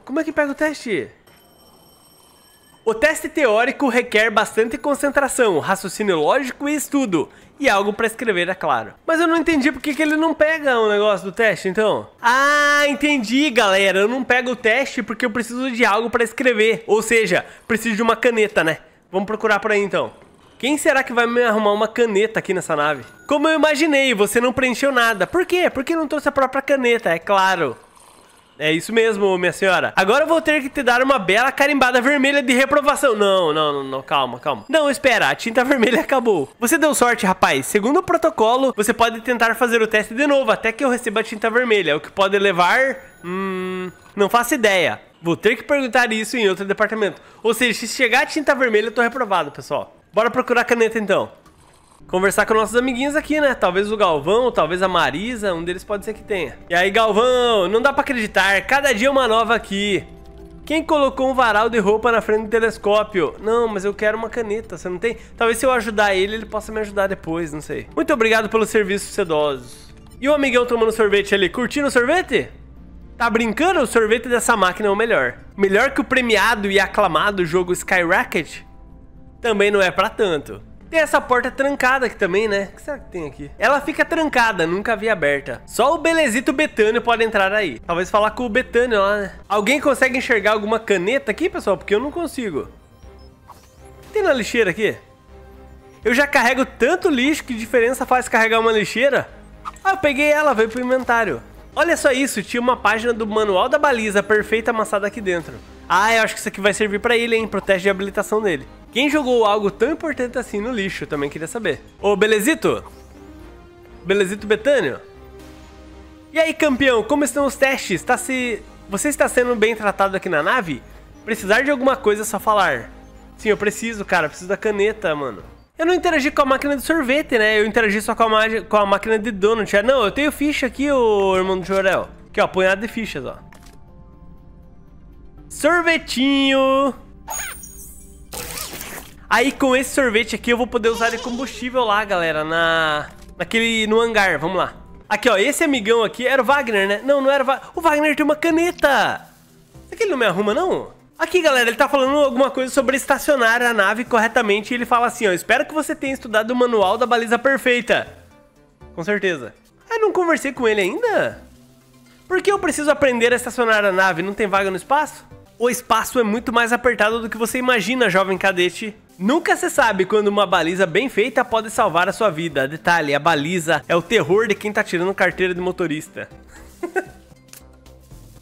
Como é que pega o teste? O teste teórico requer bastante concentração, raciocínio lógico e estudo, e algo pra escrever, é claro. Mas eu não entendi porque que ele não pega o negócio do teste, então. Ah, entendi, galera. Eu não pego o teste porque eu preciso de algo pra escrever. Ou seja, preciso de uma caneta, né? Vamos procurar por aí, então. Quem será que vai me arrumar uma caneta aqui nessa nave? Como eu imaginei, você não preencheu nada. Por quê? Porque não trouxe a própria caneta, é claro. É isso mesmo, minha senhora. Agora eu vou ter que te dar uma bela carimbada vermelha de reprovação. Não, calma, calma. Não, espera, a tinta vermelha acabou. Você deu sorte, rapaz. Segundo o protocolo, você pode tentar fazer o teste de novo até que eu receba a tinta vermelha, o que pode levar... não faço ideia. Vou ter que perguntar isso em outro departamento. Ou seja, se chegar a tinta vermelha, eu tô reprovado, pessoal. Bora procurar caneta, então. Conversar com nossos amiguinhos aqui, né? Talvez o Galvão, talvez a Marisa, um deles pode ser que tenha. E aí, Galvão, não dá pra acreditar, cada dia uma nova aqui. Quem colocou um varal de roupa na frente do telescópio? Não, mas eu quero uma caneta, você não tem? Talvez se eu ajudar ele, ele possa me ajudar depois, não sei. Muito obrigado pelo serviço, sedosos. E o amigão tomando sorvete ali, curtindo o sorvete? Tá brincando? O sorvete dessa máquina é o melhor. Melhor que o premiado e aclamado jogo Sky Racket? Também não é pra tanto. Tem essa porta trancada aqui também, né? O que será que tem aqui? Ela fica trancada, nunca vi aberta. Só o Belezito Betânio pode entrar aí. Talvez falar com o Betânio lá, né? Alguém consegue enxergar alguma caneta aqui, pessoal? Porque eu não consigo. Tem na lixeira aqui? Eu já carrego tanto lixo, que diferença faz carregar uma lixeira? Ah, eu peguei ela, veio pro inventário. Olha só isso, tinha uma página do Manual da Baliza Perfeita amassada aqui dentro. Ah, eu acho que isso aqui vai servir pra ele, hein? Pro teste de habilitação dele. Quem jogou algo tão importante assim no lixo? Também queria saber. Ô, Belezito? Belezito Betânio? E aí, campeão? Como estão os testes? Você está sendo bem tratado aqui na nave? Precisar de alguma coisa é só falar. Sim, eu preciso, cara. Preciso da caneta, mano. Eu não interagi com a máquina de sorvete, né? Eu interagi só com a máquina de donut. Não, eu tenho ficha aqui, ô irmão do Jorel. Aqui, ó. Punhado de fichas, ó. Sorvetinho... Aí com esse sorvete aqui eu vou poder usar de combustível lá, galera, no hangar, vamos lá. Aqui, ó, esse amigão aqui era o Wagner, né? Não era o Wagner. O Wagner tem uma caneta. Será que ele não me arruma, não? Aqui, galera, ele tá falando alguma coisa sobre estacionar a nave corretamente e ele fala assim, ó, espero que você tenha estudado o Manual da Baliza Perfeita. Com certeza. Ah, não conversei com ele ainda? Por que eu preciso aprender a estacionar a nave? Não tem vaga no espaço? O espaço é muito mais apertado do que você imagina, jovem cadete. Nunca se sabe quando uma baliza bem feita pode salvar a sua vida. Detalhe, a baliza é o terror de quem tá tirando carteira de motorista.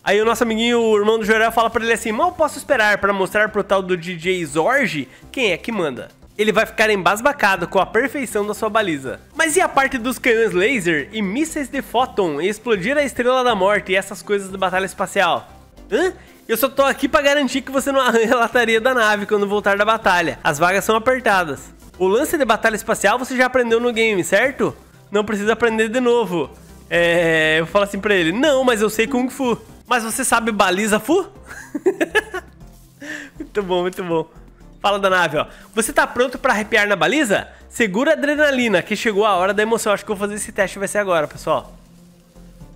Aí o nosso amiguinho, o irmão do Jorel, fala pra ele assim, mal posso esperar pra mostrar pro tal do DJ Zorg quem é que manda. Ele vai ficar embasbacado com a perfeição da sua baliza. Mas e a parte dos canhões laser e mísseis de fóton e explodir a estrela da morte e essas coisas de batalha espacial? Hã? Eu só tô aqui pra garantir que você não arranha a lataria da nave quando voltar da batalha. As vagas são apertadas. O lance de batalha espacial você já aprendeu no game, certo? Não precisa aprender de novo. Eu falo assim pra ele, não, mas eu sei Kung Fu. Mas você sabe baliza Fu? Muito bom, muito bom. Fala da nave, ó. Você tá pronto pra arrepiar na baliza? Segura a adrenalina, que chegou a hora da emoção. Acho que eu vou fazer esse teste, vai ser agora, pessoal.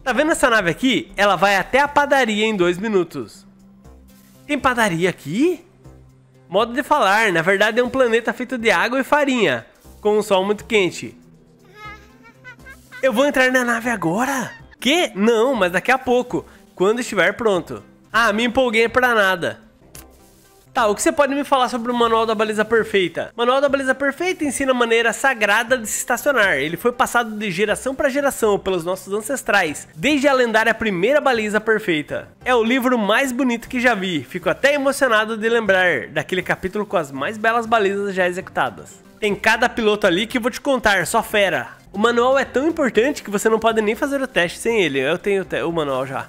Tá vendo essa nave aqui? Ela vai até a padaria em 2 minutos. Tem padaria aqui? Modo de falar, na verdade é um planeta feito de água e farinha, com um sol muito quente. Eu vou entrar na nave agora? Que? Não, mas daqui a pouco, quando estiver pronto. Ah, me empolguei pra nada. Tá, o que você pode me falar sobre o Manual da Baliza Perfeita? Manual da Baliza Perfeita ensina a maneira sagrada de se estacionar. Ele foi passado de geração para geração pelos nossos ancestrais, desde a lendária primeira baliza perfeita. É o livro mais bonito que já vi. Fico até emocionado de lembrar daquele capítulo com as mais belas balizas já executadas. Tem cada piloto ali que eu vou te contar, só fera. O manual é tão importante que você não pode nem fazer o teste sem ele. Eu tenho o manual já.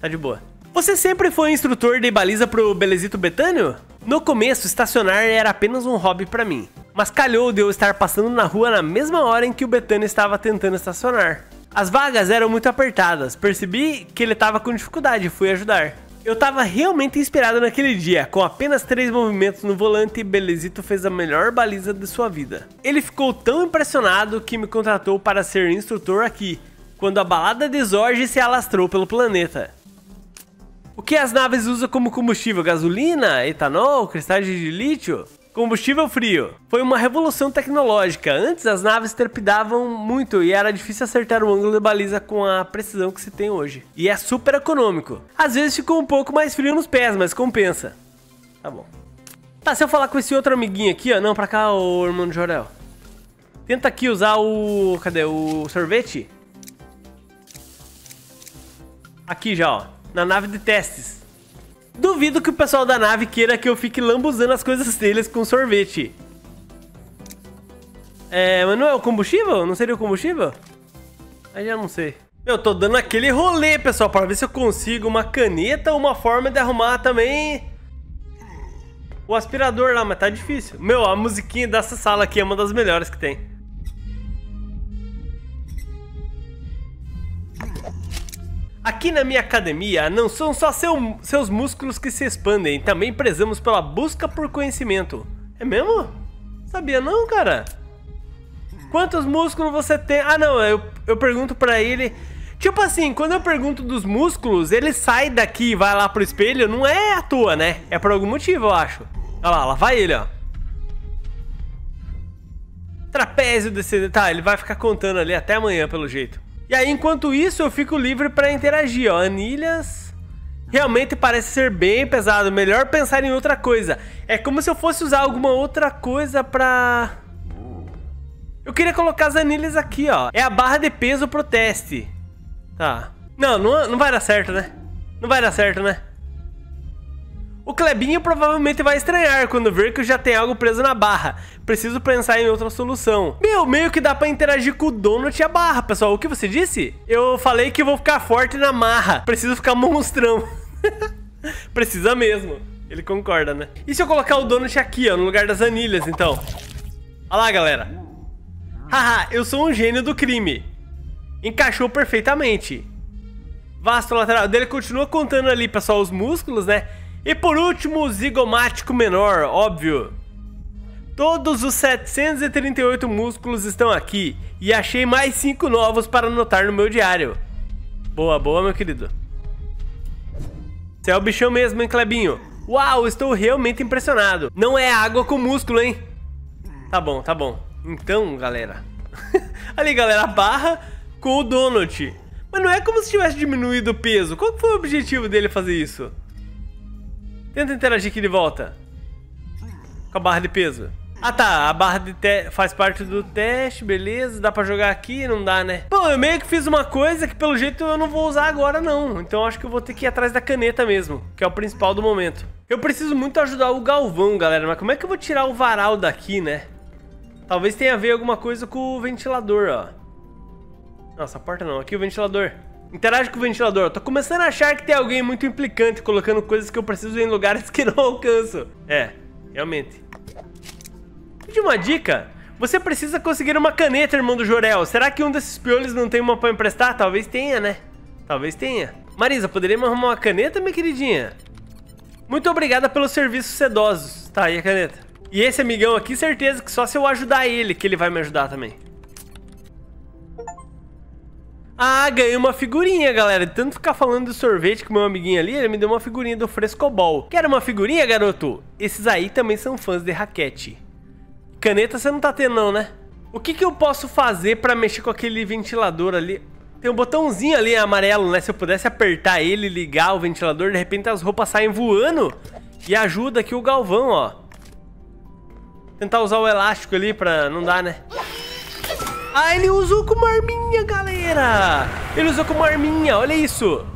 Tá de boa. Você sempre foi instrutor de baliza pro Belezito Betânio? No começo, estacionar era apenas um hobby pra mim. Mas calhou de eu estar passando na rua na mesma hora em que o Betânio estava tentando estacionar. As vagas eram muito apertadas, percebi que ele estava com dificuldade e fui ajudar. Eu estava realmente inspirado naquele dia, com apenas 3 movimentos no volante, Belezito fez a melhor baliza de sua vida. Ele ficou tão impressionado que me contratou para ser instrutor aqui, quando a balada de Zorg se alastrou pelo planeta. O que as naves usam como combustível? Gasolina, etanol, cristais de lítio? Combustível frio. Foi uma revolução tecnológica. Antes as naves trepidavam muito e era difícil acertar o ângulo da baliza com a precisão que se tem hoje. E é super econômico. Às vezes ficou um pouco mais frio nos pés, mas compensa. Tá bom. Tá, se eu falar com esse outro amiguinho aqui, ó. Não, pra cá, o irmão do Jorel. Tenta aqui usar o... Cadê? O sorvete? Aqui já, ó. Na nave de testes. Duvido que o pessoal da nave queira que eu fique lambuzando as coisas deles com sorvete. É, mas não é o combustível? Não seria o combustível? Aí já não sei. Eu tô dando aquele rolê, pessoal, para ver se eu consigo uma caneta ou uma forma de arrumar também o aspirador lá, mas tá difícil. Meu, a musiquinha dessa sala aqui é uma das melhores que tem. Aqui na minha academia, não são só seus músculos que se expandem, também prezamos pela busca por conhecimento. É mesmo? Sabia não, cara? Quantos músculos você tem? Ah, não, eu pergunto pra ele... Tipo assim, quando eu pergunto dos músculos, ele sai daqui e vai lá pro espelho, não é à toa, né? É por algum motivo, eu acho. Olha lá vai ele, ó. Trapézio desse... Tá, ele vai ficar contando ali até amanhã, pelo jeito. E aí, enquanto isso, eu fico livre para interagir, ó. Anilhas... Realmente parece ser bem pesado. Melhor pensar em outra coisa. É como se eu fosse usar alguma outra coisa pra... Eu queria colocar as anilhas aqui, ó. É a barra de peso pro teste. Tá. Não vai dar certo, né? Não vai dar certo, né? O Clebinho provavelmente vai estranhar quando ver que já tem algo preso na barra. Preciso pensar em outra solução. Meu, meio que dá pra interagir com o donut e a barra, pessoal. O que você disse? Eu falei que vou ficar forte na marra. Preciso ficar monstrão. Precisa mesmo. Ele concorda, né? E se eu colocar o donut aqui, ó, no lugar das anilhas, então? Olha lá, galera. Haha, eu sou um gênio do crime. Encaixou perfeitamente. Vasto lateral dele continua contando ali, pessoal, os músculos, né? E por último, o zigomático menor, óbvio. Todos os 738 músculos estão aqui. E achei mais 5 novos para anotar no meu diário. Boa, boa, meu querido. Você é o bichão mesmo, hein, Clebinho? Uau, estou realmente impressionado. Não é água com músculo, hein? Tá bom, tá bom. Então, galera. Ali, galera, a barra com o donut. Mas não é como se tivesse diminuído o peso. Qual que foi o objetivo dele fazer isso? Tenta interagir aqui de volta. Com a barra de peso. Ah tá, a barra de faz parte do teste, beleza. Dá pra jogar aqui? Não dá, né? Bom, eu meio que fiz uma coisa que pelo jeito eu não vou usar agora não. Então acho que eu vou ter que ir atrás da caneta mesmo, que é o principal do momento. Eu preciso muito ajudar o Galvão, galera. Mas como é que eu vou tirar o varal daqui, né? Talvez tenha a ver alguma coisa com o ventilador, ó. Nossa, a porta não, aqui o ventilador. Interage com o ventilador. Eu tô começando a achar que tem alguém muito implicante colocando coisas que eu preciso em lugares que não alcanço. É, realmente. De uma dica, você precisa conseguir uma caneta, irmão do Jorel. Será que um desses piolhos não tem uma pra emprestar? Talvez tenha, né? Talvez tenha. Marisa, poderia me arrumar uma caneta, minha queridinha? Muito obrigada pelos serviços sedosos. Tá, e a caneta? E esse amigão aqui, certeza que só se eu ajudar ele que ele vai me ajudar também. Ah, ganhei uma figurinha, galera. De tanto ficar falando do sorvete com meu amiguinho ali, ele me deu uma figurinha do Frescobol. Quer uma figurinha, garoto? Esses aí também são fãs de raquete. Caneta você não tá tendo não, né? O que que eu posso fazer pra mexer com aquele ventilador ali? Tem um botãozinho ali amarelo, né? Se eu pudesse apertar ele e ligar o ventilador, de repente as roupas saem voando. E ajuda aqui o Galvão, ó. Tentar usar o elástico ali pra... não dá, né? Ah, ele usou com uma arminha, galera. Ele usou com uma arminha, olha isso.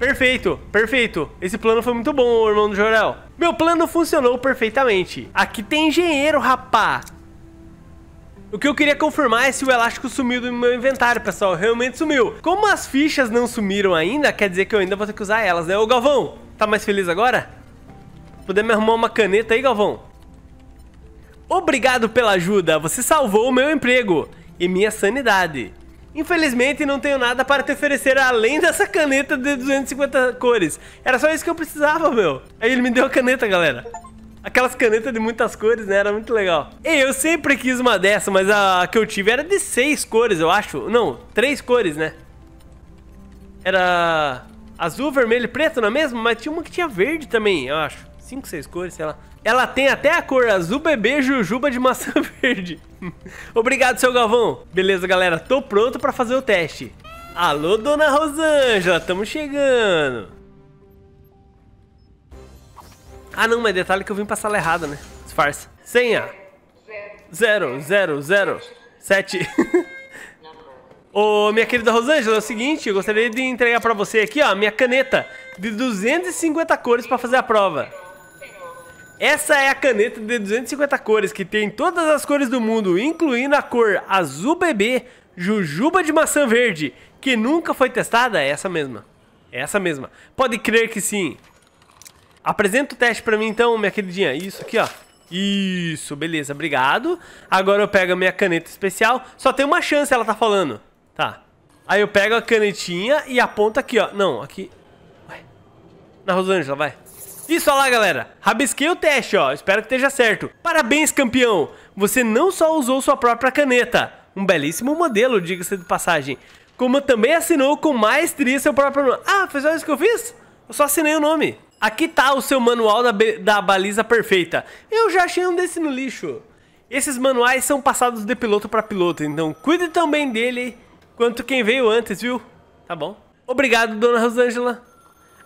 Perfeito, perfeito. Esse plano foi muito bom, irmão do Jorel. Meu plano funcionou perfeitamente. Aqui tem engenheiro, rapá. O que eu queria confirmar é se o elástico sumiu do meu inventário, pessoal. Realmente sumiu. Como as fichas não sumiram ainda, quer dizer que eu ainda vou ter que usar elas, né? Ô, Galvão, tá mais feliz agora? Poder me arrumar uma caneta aí, Galvão? Obrigado pela ajuda, você salvou o meu emprego e minha sanidade. Infelizmente não tenho nada para te oferecer além dessa caneta de 250 cores. Era só isso que eu precisava, meu. Aí ele me deu a caneta, galera. Aquelas canetas de muitas cores, né? Era muito legal. Ei, eu sempre quis uma dessa, mas a que eu tive era de 6 cores, eu acho. Não, 3 cores, né? Era... Azul, vermelho e preto, não é mesmo? Mas tinha uma que tinha verde também, eu acho. 5, 6 cores, sei lá. Ela tem até a cor azul bebê jujuba de maçã verde. Obrigado, seu Galvão. Beleza, galera, tô pronto pra fazer o teste. Alô, dona Rosângela, estamos chegando. Ah, não, mas detalhe que eu vim pra sala errada, né? Disfarça. Senha. 0007. Ô, minha querida Rosângela, é o seguinte, eu gostaria de entregar pra você aqui, ó, minha caneta de 250 cores pra fazer a prova. Essa é a caneta de 250 cores, que tem todas as cores do mundo, incluindo a cor azul bebê, jujuba de maçã verde, que nunca foi testada. É essa mesma. É essa mesma. Pode crer que sim. Apresenta o teste pra mim então, minha queridinha. Isso aqui, ó. Isso, beleza, obrigado. Agora eu pego a minha caneta especial. Só tem uma chance, ela tá falando. Tá. Aí eu pego a canetinha e aponto aqui, ó. Não, aqui. Vai. Na Rosângela, vai. Isso, olha lá, galera. Rabisquei o teste, ó. Espero que esteja certo. Parabéns, campeão. Você não só usou sua própria caneta, um belíssimo modelo, diga-se de passagem, como também assinou com maestria seu próprio nome. Ah, foi só isso que eu fiz? Eu só assinei o nome. Aqui tá o seu manual da baliza perfeita. Eu já achei um desse no lixo. Esses manuais são passados de piloto para piloto, então cuide também dele quanto quem veio antes, viu? Tá bom. Obrigado, dona Rosângela.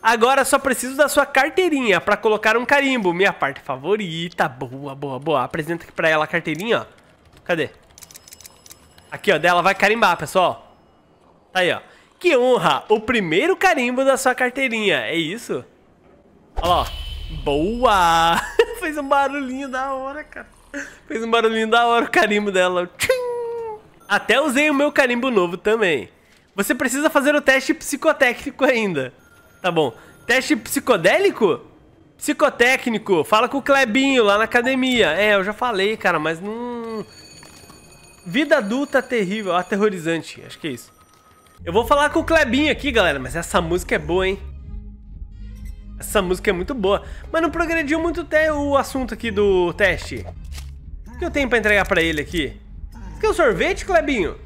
Agora só preciso da sua carteirinha para colocar um carimbo, minha parte favorita. Boa, boa, boa. Apresenta aqui pra ela a carteirinha, ó. Cadê? Aqui, ó, dela vai carimbar, pessoal. Tá aí, ó. Que honra! O primeiro carimbo da sua carteirinha. É isso? Olha lá, ó. Boa! Fez um barulhinho da hora, cara. Fez um barulhinho da hora o carimbo dela. Tchim! Até usei o meu carimbo novo também. Você precisa fazer o teste psicotécnico ainda. Tá bom. Teste psicodélico? Psicotécnico. Fala com o Clebinho lá na academia. É, eu já falei, cara, mas não... Vida adulta terrível, aterrorizante, acho que é isso. Eu vou falar com o Clebinho aqui, galera, mas essa música é boa, hein? Essa música é muito boa. Mas não progrediu muito até o assunto aqui do teste. O que eu tenho pra entregar pra ele aqui? Isso aqui é um sorvete, Clebinho?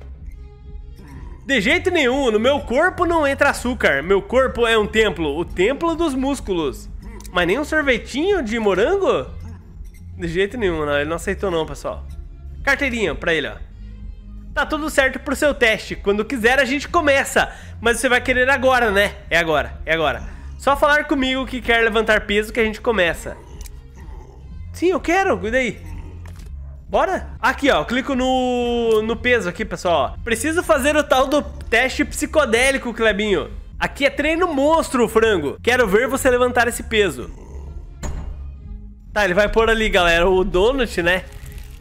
De jeito nenhum, no meu corpo não entra açúcar. Meu corpo é um templo, o templo dos músculos. Mas nem um sorvetinho de morango? De jeito nenhum, não, ele não aceitou não, pessoal. Carteirinha pra ele, ó. Tá tudo certo pro seu teste. Quando quiser a gente começa. Mas você vai querer agora, né? É agora, é agora. Só falar comigo que quer levantar peso que a gente começa. Sim, eu quero, cuida aí. Bora? Aqui, ó, eu clico no peso aqui, pessoal, ó. Preciso fazer o tal do teste psicodélico, Clebinho. Aqui é treino monstro, frango. Quero ver você levantar esse peso. Tá, ele vai pôr ali, galera, o donut, né?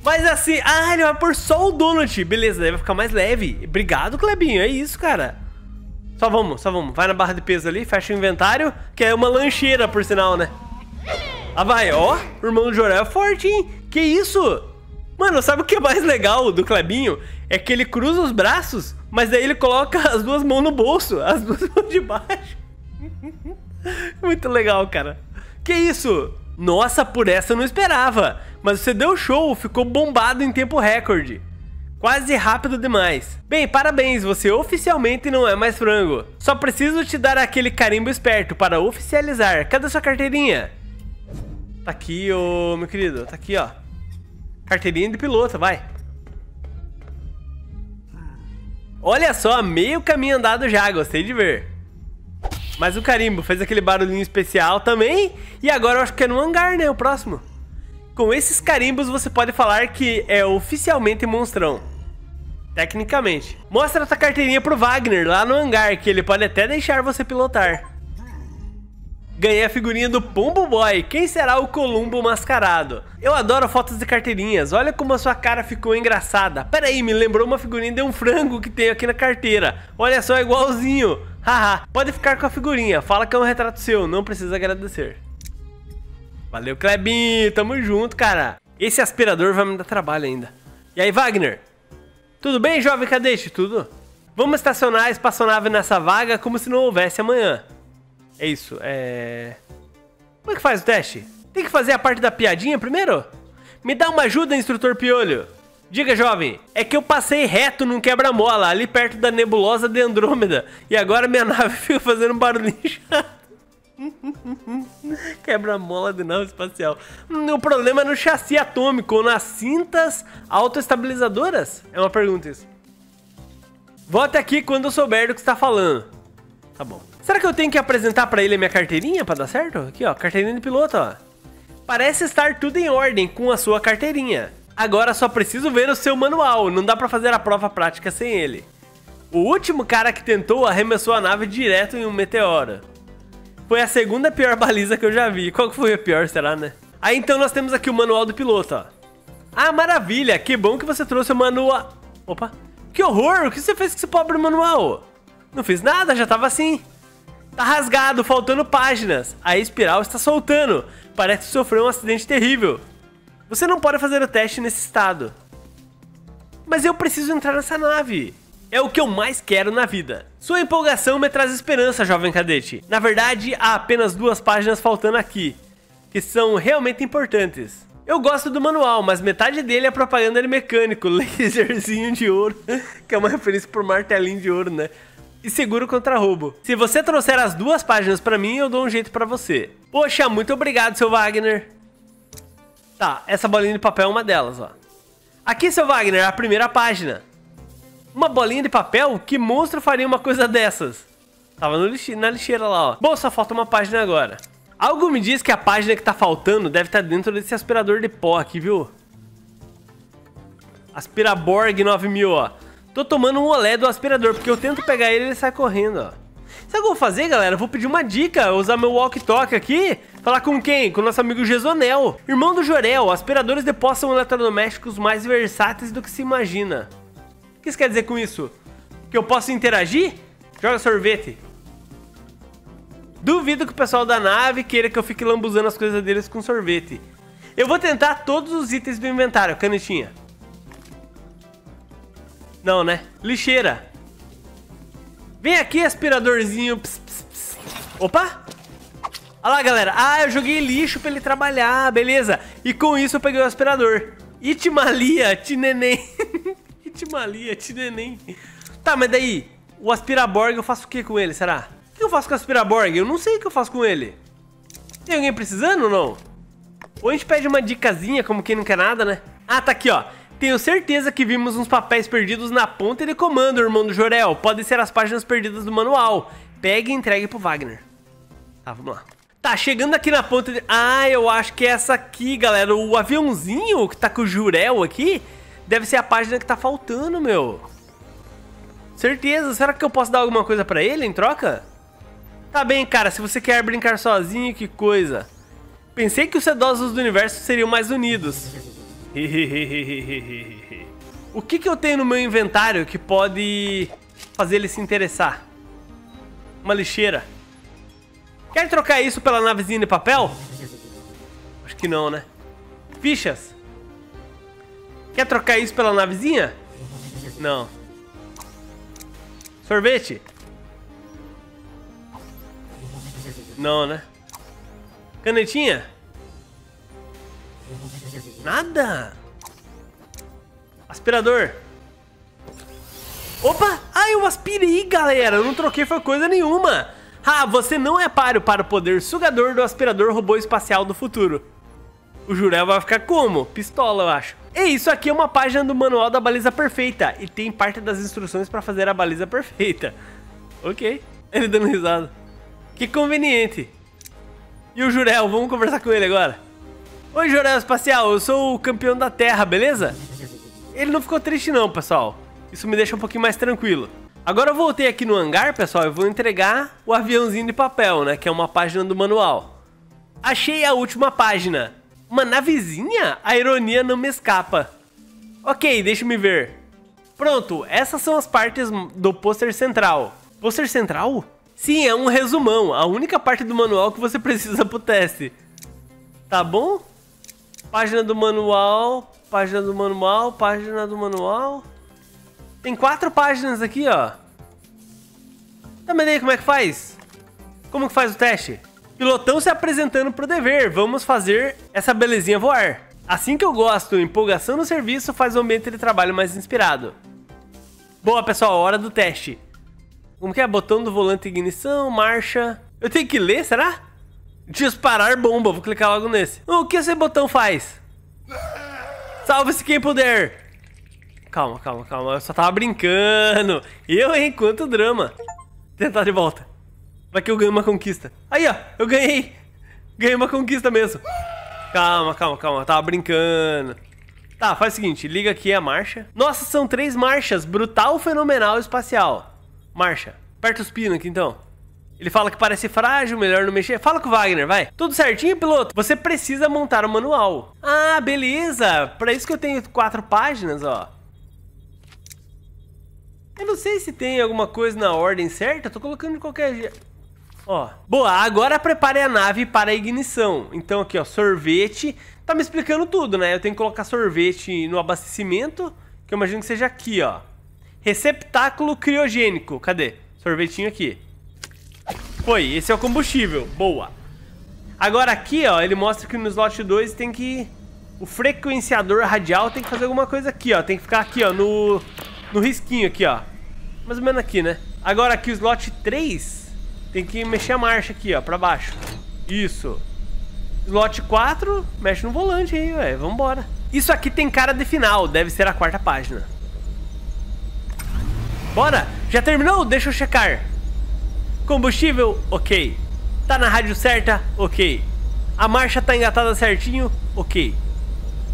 Mas assim, ah, ele vai pôr só o donut. Beleza, daí vai ficar mais leve. Obrigado, Clebinho, é isso, cara. Só vamos, só vamos. Vai na barra de peso ali, fecha o inventário. Que é uma lancheira, por sinal, né? Ah, vai, ó, o irmão do Jorel é forte, hein? Que isso? Mano, sabe o que é mais legal do Clebinho? É que ele cruza os braços, mas daí ele coloca as duas mãos no bolso. As duas mãos de baixo. Muito legal, cara. Que isso? Nossa, por essa eu não esperava. Mas você deu show, ficou bombado em tempo recorde. Quase rápido demais. Bem, parabéns, você oficialmente não é mais frango. Só preciso te dar aquele carimbo esperto para oficializar. Cadê sua carteirinha? Tá aqui, ô, meu querido. Tá aqui, ó. Carteirinha de piloto, vai. Olha só, meio caminho andado já, gostei de ver. Mas o carimbo fez aquele barulhinho especial também. E agora eu acho que é no hangar, né? O próximo. Com esses carimbos você pode falar que é oficialmente monstrão. Tecnicamente. Mostra essa carteirinha pro Wagner lá no hangar, que ele pode até deixar você pilotar. Ganhei a figurinha do Pombo Boy. Quem será o Columbo mascarado? Eu adoro fotos de carteirinhas. Olha como a sua cara ficou engraçada. Pera aí, me lembrou uma figurinha de um frango que tem aqui na carteira. Olha só, igualzinho. Haha, pode ficar com a figurinha. Fala que é um retrato seu, não precisa agradecer. Valeu, Clebinho. Tamo junto, cara. Esse aspirador vai me dar trabalho ainda. E aí, Wagner? Tudo bem, jovem cadete? Tudo? Vamos estacionar a espaçonave nessa vaga como se não houvesse amanhã. É isso, é... Como é que faz o teste? Tem que fazer a parte da piadinha primeiro? Me dá uma ajuda, instrutor Piolho. Diga, jovem. É que eu passei reto num quebra-mola ali perto da nebulosa de Andrômeda e agora minha nave fica fazendo um barulhinho chato. Quebra-mola de nave espacial. O problema é no chassi atômico ou nas cintas autoestabilizadoras? É uma pergunta isso. Vote aqui quando eu souber do que você tá falando. Tá bom. Será que eu tenho que apresentar pra ele a minha carteirinha pra dar certo? Aqui, ó, carteirinha de piloto, ó. Parece estar tudo em ordem com a sua carteirinha. Agora só preciso ver o seu manual, não dá pra fazer a prova prática sem ele. O último cara que tentou arremessou a nave direto em um meteoro. Foi a segunda pior baliza que eu já vi. Qual que foi a pior, será, né? Aí então nós temos aqui o manual do piloto, ó. Ah, maravilha, que bom que você trouxe o manual. Opa, que horror, o que você fez com esse pobre manual? Não fiz nada, já tava assim. Tá rasgado, faltando páginas. A espiral está soltando. Parece que sofreu um acidente terrível. Você não pode fazer o teste nesse estado. Mas eu preciso entrar nessa nave. É o que eu mais quero na vida. Sua empolgação me traz esperança, jovem cadete. Na verdade, há apenas 2 páginas faltando aqui, que são realmente importantes. Eu gosto do manual, mas metade dele é propaganda de mecânico, laserzinho de ouro, que é uma referência por martelinho de ouro, né? E seguro contra roubo. Se você trouxer as 2 páginas pra mim, eu dou um jeito pra você. Poxa, muito obrigado, seu Wagner. Tá, essa bolinha de papel é uma delas, ó. Aqui, seu Wagner, a primeira página. Uma bolinha de papel? Que monstro faria uma coisa dessas? Tava no na lixeira lá, ó. Bom, só falta uma página agora. Algo me diz que a página que tá faltando deve estar dentro desse aspirador de pó aqui, viu? Aspiroborg 9000, ó. Tô tomando um olé do aspirador, porque eu tento pegar ele e ele sai correndo, ó. Sabe o que eu vou fazer, galera? Eu vou pedir uma dica, usar meu walkie-talkie aqui. Falar com quem? Com o nosso amigo Gesonel. Irmão do Jorel, aspiradores de pó são eletrodomésticos mais versáteis do que se imagina. O que isso quer dizer com isso? Que eu posso interagir? Joga sorvete. Duvido que o pessoal da nave queira que eu fique lambuzando as coisas deles com sorvete. Eu vou tentar todos os itens do inventário, canetinha. Não, né? Lixeira. Vem aqui, aspiradorzinho. Pss, pss, pss. Opa! Olha lá, galera. Ah, eu joguei lixo pra ele trabalhar. Beleza. E com isso eu peguei o aspirador. Itimalia, tineném. Itimalia, tineném. Tá, mas daí, o Aspiroborg eu faço o que com ele, será? O que eu faço com o Aspiroborg? Eu não sei o que eu faço com ele. Tem alguém precisando ou não? Ou a gente pede uma dicasinha, como quem não quer nada, né? Ah, tá aqui, ó. Tenho certeza que vimos uns papéis perdidos na ponta de comando, irmão do Jorel. Podem ser as páginas perdidas do manual. Pegue e entregue pro Wagner. Tá, vamos lá. Tá, chegando aqui na ponta de... Ah, eu acho que é essa aqui, galera. O aviãozinho que tá com o Jorel aqui deve ser a página que tá faltando, meu. Certeza. Será que eu posso dar alguma coisa pra ele em troca? Tá bem, cara. Se você quer brincar sozinho, que coisa. Pensei que os sedosos do universo seriam mais unidos. O que eu tenho no meu inventário que pode fazer ele se interessar? Uma lixeira. Quer trocar isso pela navezinha de papel? Acho que não, né? Fichas. Quer trocar isso pela navezinha? Não. Sorvete. Não, né? Canetinha. Nada. Aspirador. Opa, ah, eu aspirei, galera. Eu não troquei, foi coisa nenhuma. Ah, você não é páreo para o poder sugador do aspirador robô espacial do futuro. O Jorel vai ficar como? Pistola, eu acho. E isso aqui é uma página do Manual da Baliza Perfeita. E tem parte das instruções para fazer a baliza perfeita. Ok, ele dando risada. Que conveniente. E o Jorel, vamos conversar com ele agora. Oi, Jorel Espacial, eu sou o campeão da Terra, beleza? Ele não ficou triste não, pessoal. Isso me deixa um pouquinho mais tranquilo. Agora eu voltei aqui no hangar, pessoal, eu vou entregar o aviãozinho de papel, né? Que é uma página do manual. Achei a última página. Uma navezinha? A ironia não me escapa. Ok, deixa-me ver. Pronto, essas são as partes do pôster central. Pôster central? Sim, é um resumão. A única parte do manual que você precisa pro teste. Tá bom? Página do manual, página do manual, página do manual. Tem 4 páginas aqui, ó. Tá, mas daí como é que faz? Como que faz o teste? Pilotão se apresentando pro dever. Vamos fazer essa belezinha voar. Assim que eu gosto, empolgação no serviço faz o ambiente de trabalho mais inspirado. Boa, pessoal, hora do teste. Como que é? Botão do volante, ignição, marcha... Eu tenho que ler, será? Disparar bomba, vou clicar logo nesse. O que esse botão faz? Salve-se quem puder! Calma, calma, calma, eu só tava brincando. Eu, hein? Quanto drama. Tentar de volta. Vai que eu ganho uma conquista. Aí, ó, eu ganhei. Ganhei uma conquista mesmo. Calma, calma, calma, eu tava brincando. Tá, faz o seguinte, liga aqui a marcha. Nossa, são 3 marchas, brutal, fenomenal, espacial. Marcha, aperta os pinos aqui então. Ele fala que parece frágil, melhor não mexer. Fala com o Wagner, vai. Tudo certinho, piloto? Você precisa montar o manual. Ah, beleza. Pra isso que eu tenho 4 páginas, ó. Eu não sei se tem alguma coisa na ordem certa. Eu tô colocando de qualquer jeito. Ó. Boa, agora prepare a nave para a ignição. Então aqui, ó, sorvete. Tá me explicando tudo, né? Eu tenho que colocar sorvete no abastecimento, que eu imagino que seja aqui, ó. Receptáculo criogênico. Cadê? Sorvetinho aqui. Foi, esse é o combustível, boa. Agora aqui, ó, ele mostra que no slot 2 tem que... O frequenciador radial tem que fazer alguma coisa aqui, ó. Tem que ficar aqui, ó, no risquinho aqui, ó. Mais ou menos aqui, né? Agora aqui o slot 3 tem que mexer a marcha aqui, ó, pra baixo. Isso. Slot 4, mexe no volante aí, ué, vambora. Isso aqui tem cara de final, deve ser a 4ª página. Bora, já terminou? Deixa eu checar. Combustível, ok. Tá na rádio certa, ok. A marcha tá engatada certinho, ok.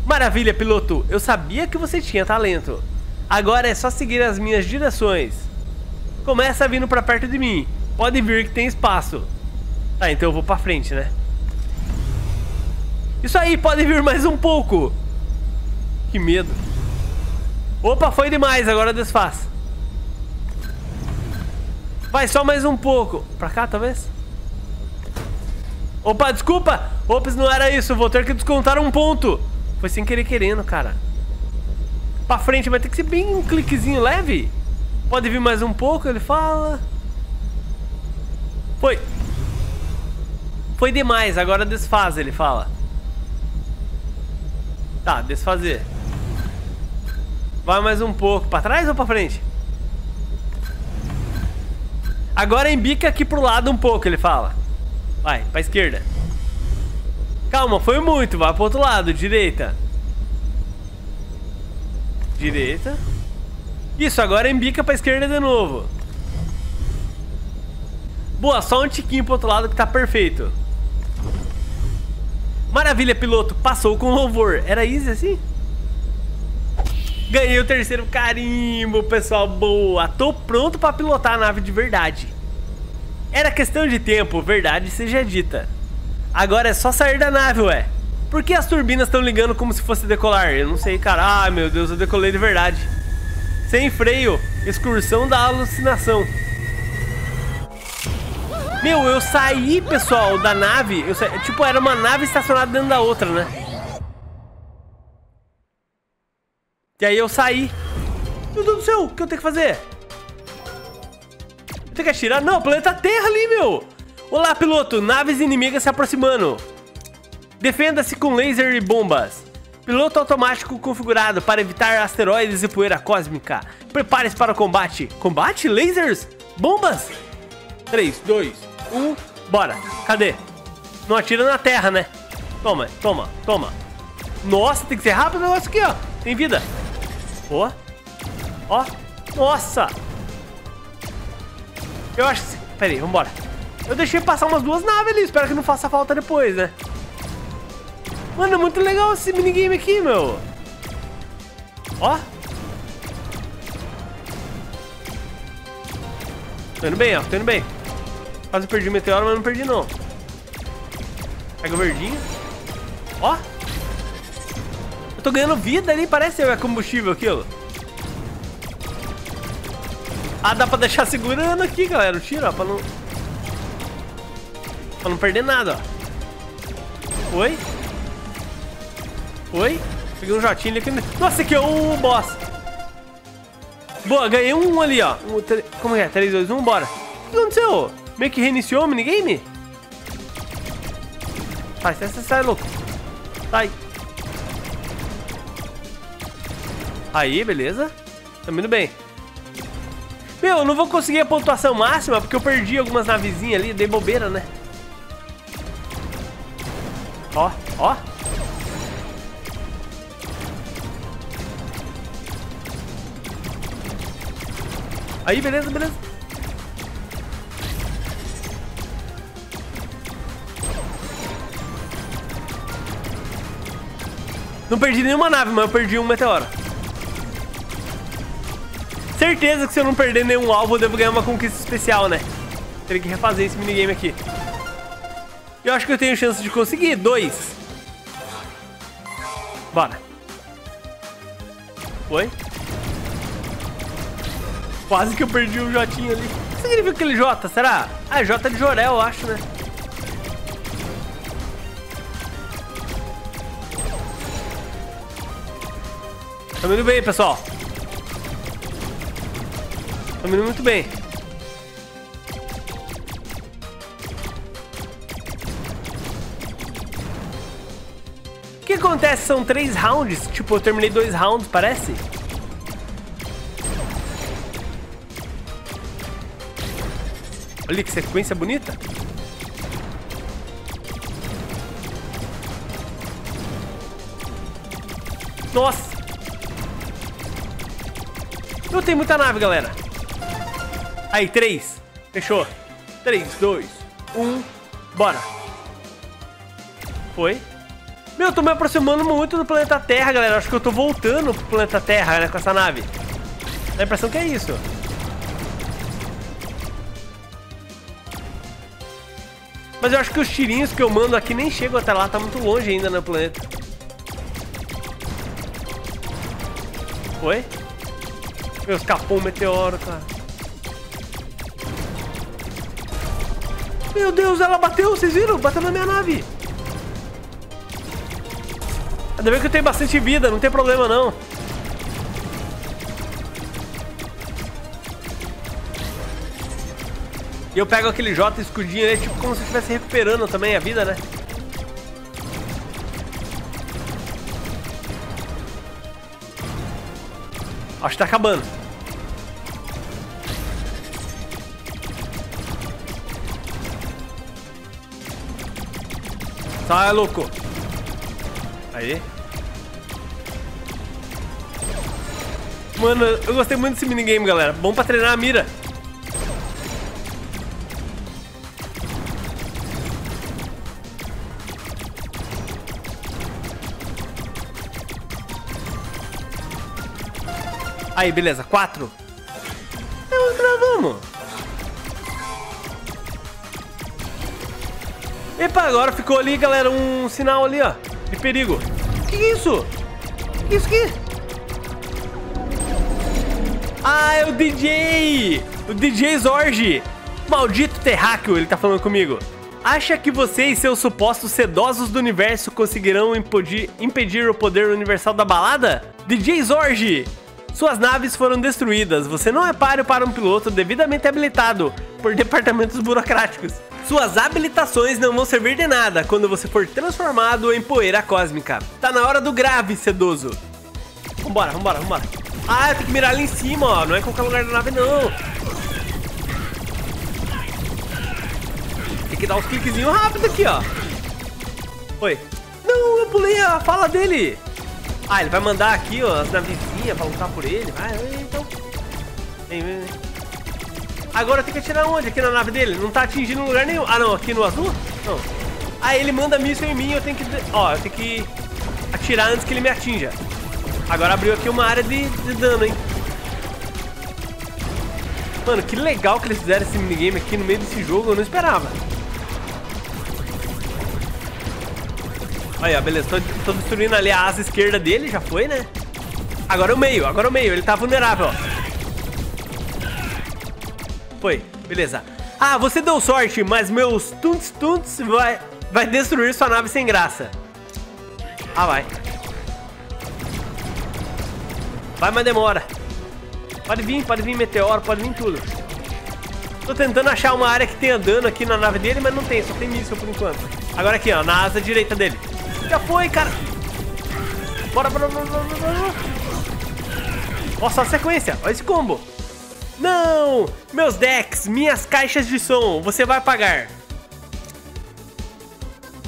Maravilha, piloto. Eu sabia que você tinha talento. Agora é só seguir as minhas direções. Começa vindo pra perto de mim. Pode vir que tem espaço. Tá, então eu vou pra frente, né? Isso aí, pode vir mais um pouco. Que medo. Opa, foi demais, agora desfaz. Vai, só mais um pouco. Pra cá, talvez? Opa, desculpa. Ops, não era isso. Vou ter que descontar um ponto. Foi sem querer querendo, cara. Pra frente, vai ter que ser bem um cliquezinho leve. Pode vir mais um pouco, ele fala. Foi. Foi demais, agora desfaz, ele fala. Tá, desfazer. Vai mais um pouco. Pra trás ou pra frente? Agora embica aqui pro lado um pouco, ele fala. Vai, pra esquerda. Calma, foi muito. Vai pro outro lado, direita. Direita. Isso, agora embica pra esquerda de novo. Boa, só um tiquinho pro outro lado que tá perfeito. Maravilha, piloto. Passou com louvor. Era easy assim? Ganhei o 3º carimbo, pessoal, boa. Tô pronto pra pilotar a nave de verdade. Era questão de tempo, verdade seja dita. Agora é só sair da nave, ué. Por que as turbinas estão ligando como se fosse decolar? Eu não sei, cara. Ah, meu Deus, eu decolei de verdade. Sem freio, excursão da alucinação. Meu, eu saí, pessoal, da nave. Eu saí, tipo, era uma nave estacionada dentro da outra, né? E aí eu saí. Meu Deus do céu, o que eu tenho que fazer? Eu tenho que atirar? Não, planeta Terra ali, meu. Olá, piloto, naves inimigas se aproximando. Defenda-se com laser e bombas. Piloto automático configurado para evitar asteroides e poeira cósmica. Prepare-se para o combate. Combate? Lasers? Bombas? 3, 2, 1, bora. Cadê? Não atira na Terra, né? Toma, toma, toma. Nossa, tem que ser rápido o negócio aqui, ó. Tem vida. Ó, ó, nossa. Eu acho que... Pera aí, vambora. Eu deixei passar umas 2 naves ali. Espero que não faça falta depois, né? Mano, é muito legal esse minigame aqui, meu. Ó. Tô indo bem, ó, tô indo bem. Quase perdi o meteoro, mas não perdi não. Pega o verdinho. Ó. Tô ganhando vida ali, parece é combustível aquilo. Ah, dá pra deixar segurando aqui, galera, o tiro, ó, pra não perder nada, ó. Oi? Oi? Peguei um jatinho ali aqui. Nossa, aqui é o boss. Boa, ganhei um ali, ó. Como é? 3, 2, 1, bora. O que aconteceu? Meio que reiniciou o minigame? Sai, sai, sai, louco. Sai. Aí, beleza. Tamo indo bem. Meu, eu não vou conseguir a pontuação máxima porque eu perdi algumas navezinhas ali, dei bobeira, né? Ó, ó. Aí, beleza, beleza. Não perdi nenhuma nave, mas eu perdi um meteoro. Certeza que se eu não perder nenhum alvo, eu devo ganhar uma conquista especial, né? Teria que refazer esse minigame aqui. Eu acho que eu tenho chance de conseguir. 2. Bora. Foi. Quase que eu perdi um Jotinho ali. O que significa aquele J? Será? Ah, J de Jorel, eu acho, né? Tamo indo bem, pessoal. Tamo indo muito bem. O que acontece? São 3 rounds? Tipo, eu terminei 2 rounds, parece? Olha que sequência bonita. Nossa. Não tem muita nave, galera. Aí, 3. Fechou. 3, 2, 1. Bora. Foi. Meu, eu tô me aproximando muito do planeta Terra, galera. Acho que eu tô voltando pro planeta Terra, né, com essa nave. Dá a impressão que é isso. Mas eu acho que os tirinhos que eu mando aqui nem chegam até lá. Tá muito longe ainda no planeta. Foi? Meu, escapou um meteoro, cara. Meu Deus, ela bateu, vocês viram? Bateu na minha nave. Ainda bem que eu tenho bastante vida, não tem problema não. E eu pego aquele J escudinho ali, tipo como se eu estivesse recuperando também a vida, né? Acho que tá acabando. Sai, louco. Aí. Mano, eu gostei muito desse minigame, galera. Bom pra treinar a mira. Aí, beleza, 4. Nós gravamos. Epa, agora ficou ali, galera, um sinal ali, ó, de perigo. Que é isso? Que é isso aqui? Ah, é o DJ! O DJ Zorg! Maldito terráqueo, ele tá falando comigo. Acha que você e seus supostos sedosos do universo conseguirão impedir o poder universal da balada? DJ Zorg! Suas naves foram destruídas. Você não é páreo para um piloto devidamente habilitado por departamentos burocráticos. Suas habilitações não vão servir de nada quando você for transformado em poeira cósmica. Tá na hora do grave, sedoso. Vambora, vambora, vambora. Ah, tem que mirar ali em cima, ó. Não é qualquer lugar da nave, não. Tem que dar uns cliquezinhos rápido aqui, ó. Oi. Não, eu pulei a fala dele. Ah, ele vai mandar aqui, ó, as navezinhas pra lutar por ele. Vai, então. Vem, vem, vem. Agora eu tenho que atirar onde? Aqui na nave dele? Não tá atingindo lugar nenhum. Ah, não, aqui no azul? Não. Ah, ele manda míssil em mim, eu tenho que. Ó, eu tenho que atirar antes que ele me atinja. Agora abriu aqui uma área de dano, hein? Mano, que legal que eles fizeram esse minigame aqui no meio desse jogo, eu não esperava. Olha, beleza, tô destruindo ali a asa esquerda dele, já foi, né? Agora é o meio, ele tá vulnerável, ó. Foi, beleza. Ah, você deu sorte, mas meus tunts-tunts vai destruir sua nave sem graça. Ah, vai. Vai, mas demora. Pode vir meteoro, pode vir tudo. Tô tentando achar uma área que tenha dano aqui na nave dele, mas não tem, só tem míssil por enquanto. Agora aqui, ó, na asa direita dele. Já foi, cara. Bora, bora, bora, bora, bora. Olha só a sequência, olha esse combo. Não, meus decks, minhas caixas de som, você vai pagar.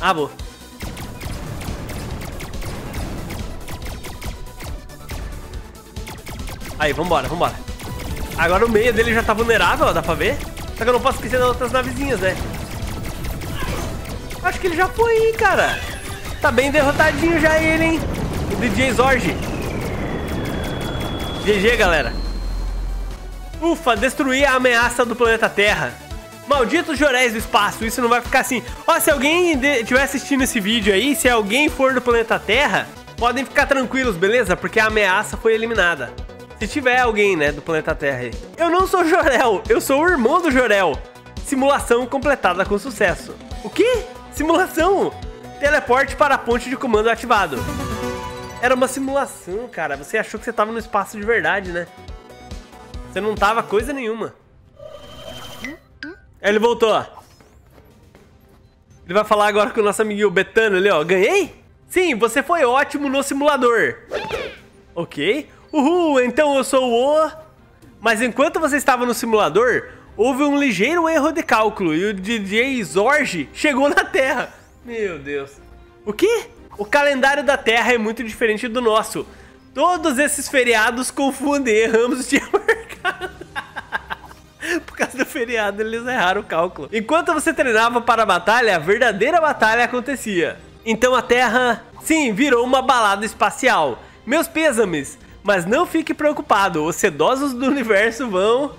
Ah, boa. Aí, vambora, vambora. Agora o meio dele já tá vulnerável, ó, dá pra ver. Só que eu não posso esquecer das outras navezinhas, né? Acho que ele já foi, hein, cara. Tá bem derrotadinho já ele, hein? O DJ Zorg. GG, galera. Ufa, destruir a ameaça do planeta Terra. Malditos Joréis do espaço, isso não vai ficar assim. Ó, se alguém estiver assistindo esse vídeo aí, se alguém for do planeta Terra, podem ficar tranquilos, beleza? Porque a ameaça foi eliminada. Se tiver alguém, né, do planeta Terra aí. Eu não sou Jorel, eu sou o irmão do Jorel. Simulação completada com sucesso. O quê? Simulação? Teleporte para a ponte de comando ativado. Era uma simulação, cara. Você achou que você tava no espaço de verdade, né? Você não tava coisa nenhuma. Ele voltou, ó. Ele vai falar agora com o nosso amiguinho Betano ali, ó. Ganhei? Sim, você foi ótimo no simulador. Ok. Uhul, então eu sou o... Mas enquanto você estava no simulador, houve um ligeiro erro de cálculo e o DJ Zorg chegou na Terra. Meu Deus. O quê? O calendário da Terra é muito diferente do nosso. Todos esses feriados confundem, erramos o dia marcado. Por causa do feriado, eles erraram o cálculo. Enquanto você treinava para a batalha, a verdadeira batalha acontecia. Então a Terra, sim, virou uma balada espacial. Meus pêsames. Mas não fique preocupado, os sedosos do universo vão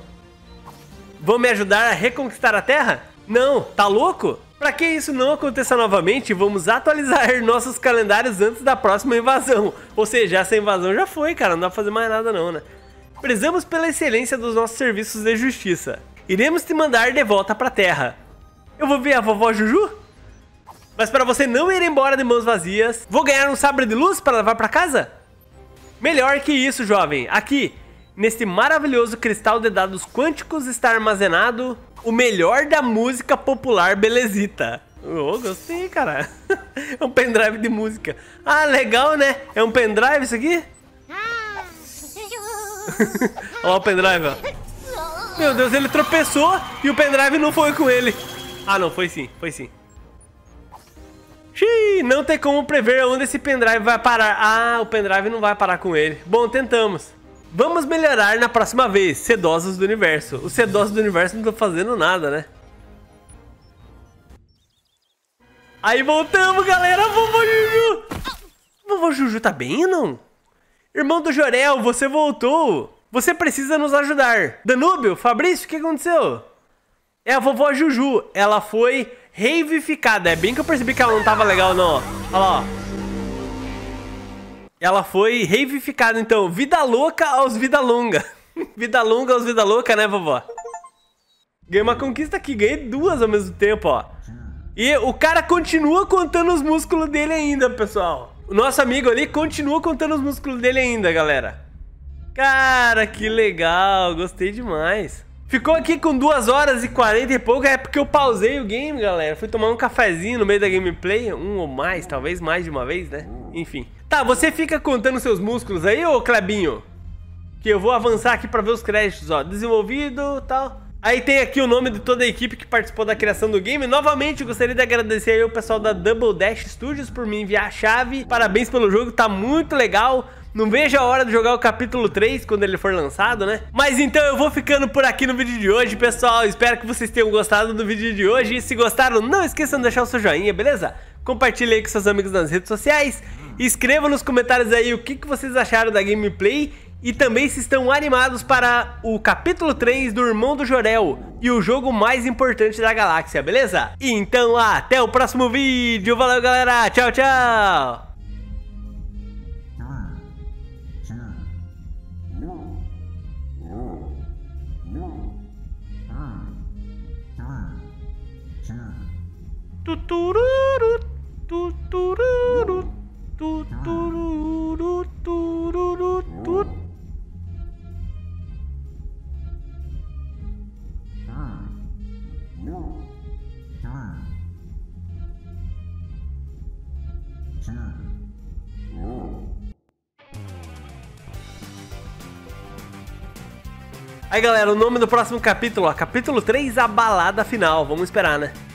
me ajudar a reconquistar a Terra? Não, tá louco? Pra que isso não aconteça novamente, vamos atualizar nossos calendários antes da próxima invasão. Ou seja, essa invasão já foi, cara, não dá pra fazer mais nada não, né? Prezamos pela excelência dos nossos serviços de justiça. Iremos te mandar de volta pra Terra. Eu vou ver a vovó Juju? Mas pra você não ir embora de mãos vazias, vou ganhar um sabre de luz pra levar pra casa? Melhor que isso, jovem. Aqui, neste maravilhoso cristal de dados quânticos está armazenado o melhor da música popular belezita. Oh, gostei, cara. É um pendrive de música. Ah, legal, né? É um pendrive isso aqui? Ó o pendrive, ó. Meu Deus, ele tropeçou e o pendrive não foi com ele. Ah, não, foi sim, foi sim. Xiii, não tem como prever onde esse pendrive vai parar. Ah, o pendrive não vai parar com ele. Bom, tentamos. Vamos melhorar na próxima vez, sedosos do universo. Os sedosos do universo não estão fazendo nada, né? Aí voltamos, galera. Vovô Juju. Vovô Juju tá bem ou não? Irmão do Jorel, você voltou. Você precisa nos ajudar. Danúbio, Fabrício, o que aconteceu? É a vovó Juju. Ela foi... reivificada, é bem que eu percebi que ela não tava legal não, ó. Olha lá, ó. Ela foi reivificada então, vida louca aos vida longa. Vida longa aos vida louca, né, vovó? Ganhei uma conquista aqui, ganhei duas ao mesmo tempo, ó. E o cara continua contando os músculos dele ainda, pessoal. O nosso amigo ali continua contando os músculos dele ainda, galera. Cara, que legal, gostei demais. Ficou aqui com 2 horas e 40 e pouco, é porque eu pausei o game, galera. Fui tomar um cafezinho no meio da gameplay, um ou mais, talvez mais de uma vez, né? Enfim. Tá, você fica contando seus músculos aí, ô Clebinho? Que eu vou avançar aqui pra ver os créditos, ó. Desenvolvido, tal. Aí tem aqui o nome de toda a equipe que participou da criação do game. Novamente, eu gostaria de agradecer aí o pessoal da Double Dash Studios por me enviar a chave. Parabéns pelo jogo, tá muito legal. Não vejo a hora de jogar o capítulo 3 quando ele for lançado, né? Mas então eu vou ficando por aqui no vídeo de hoje, pessoal. Espero que vocês tenham gostado do vídeo de hoje. E se gostaram, não esqueçam de deixar o seu joinha, beleza? Compartilhe aí com seus amigos nas redes sociais. Escreva nos comentários aí o que vocês acharam da gameplay. E também se estão animados para o capítulo 3 do Irmão do Jorel. E o jogo mais importante da galáxia, beleza? Então até o próximo vídeo. Valeu, galera. Tchau, tchau. Tutururu, tutururu, tutururu, tutururu, tutururu. Aí galera, o nome do próximo capítulo, ó, capítulo 3, a balada final, vamos esperar, né?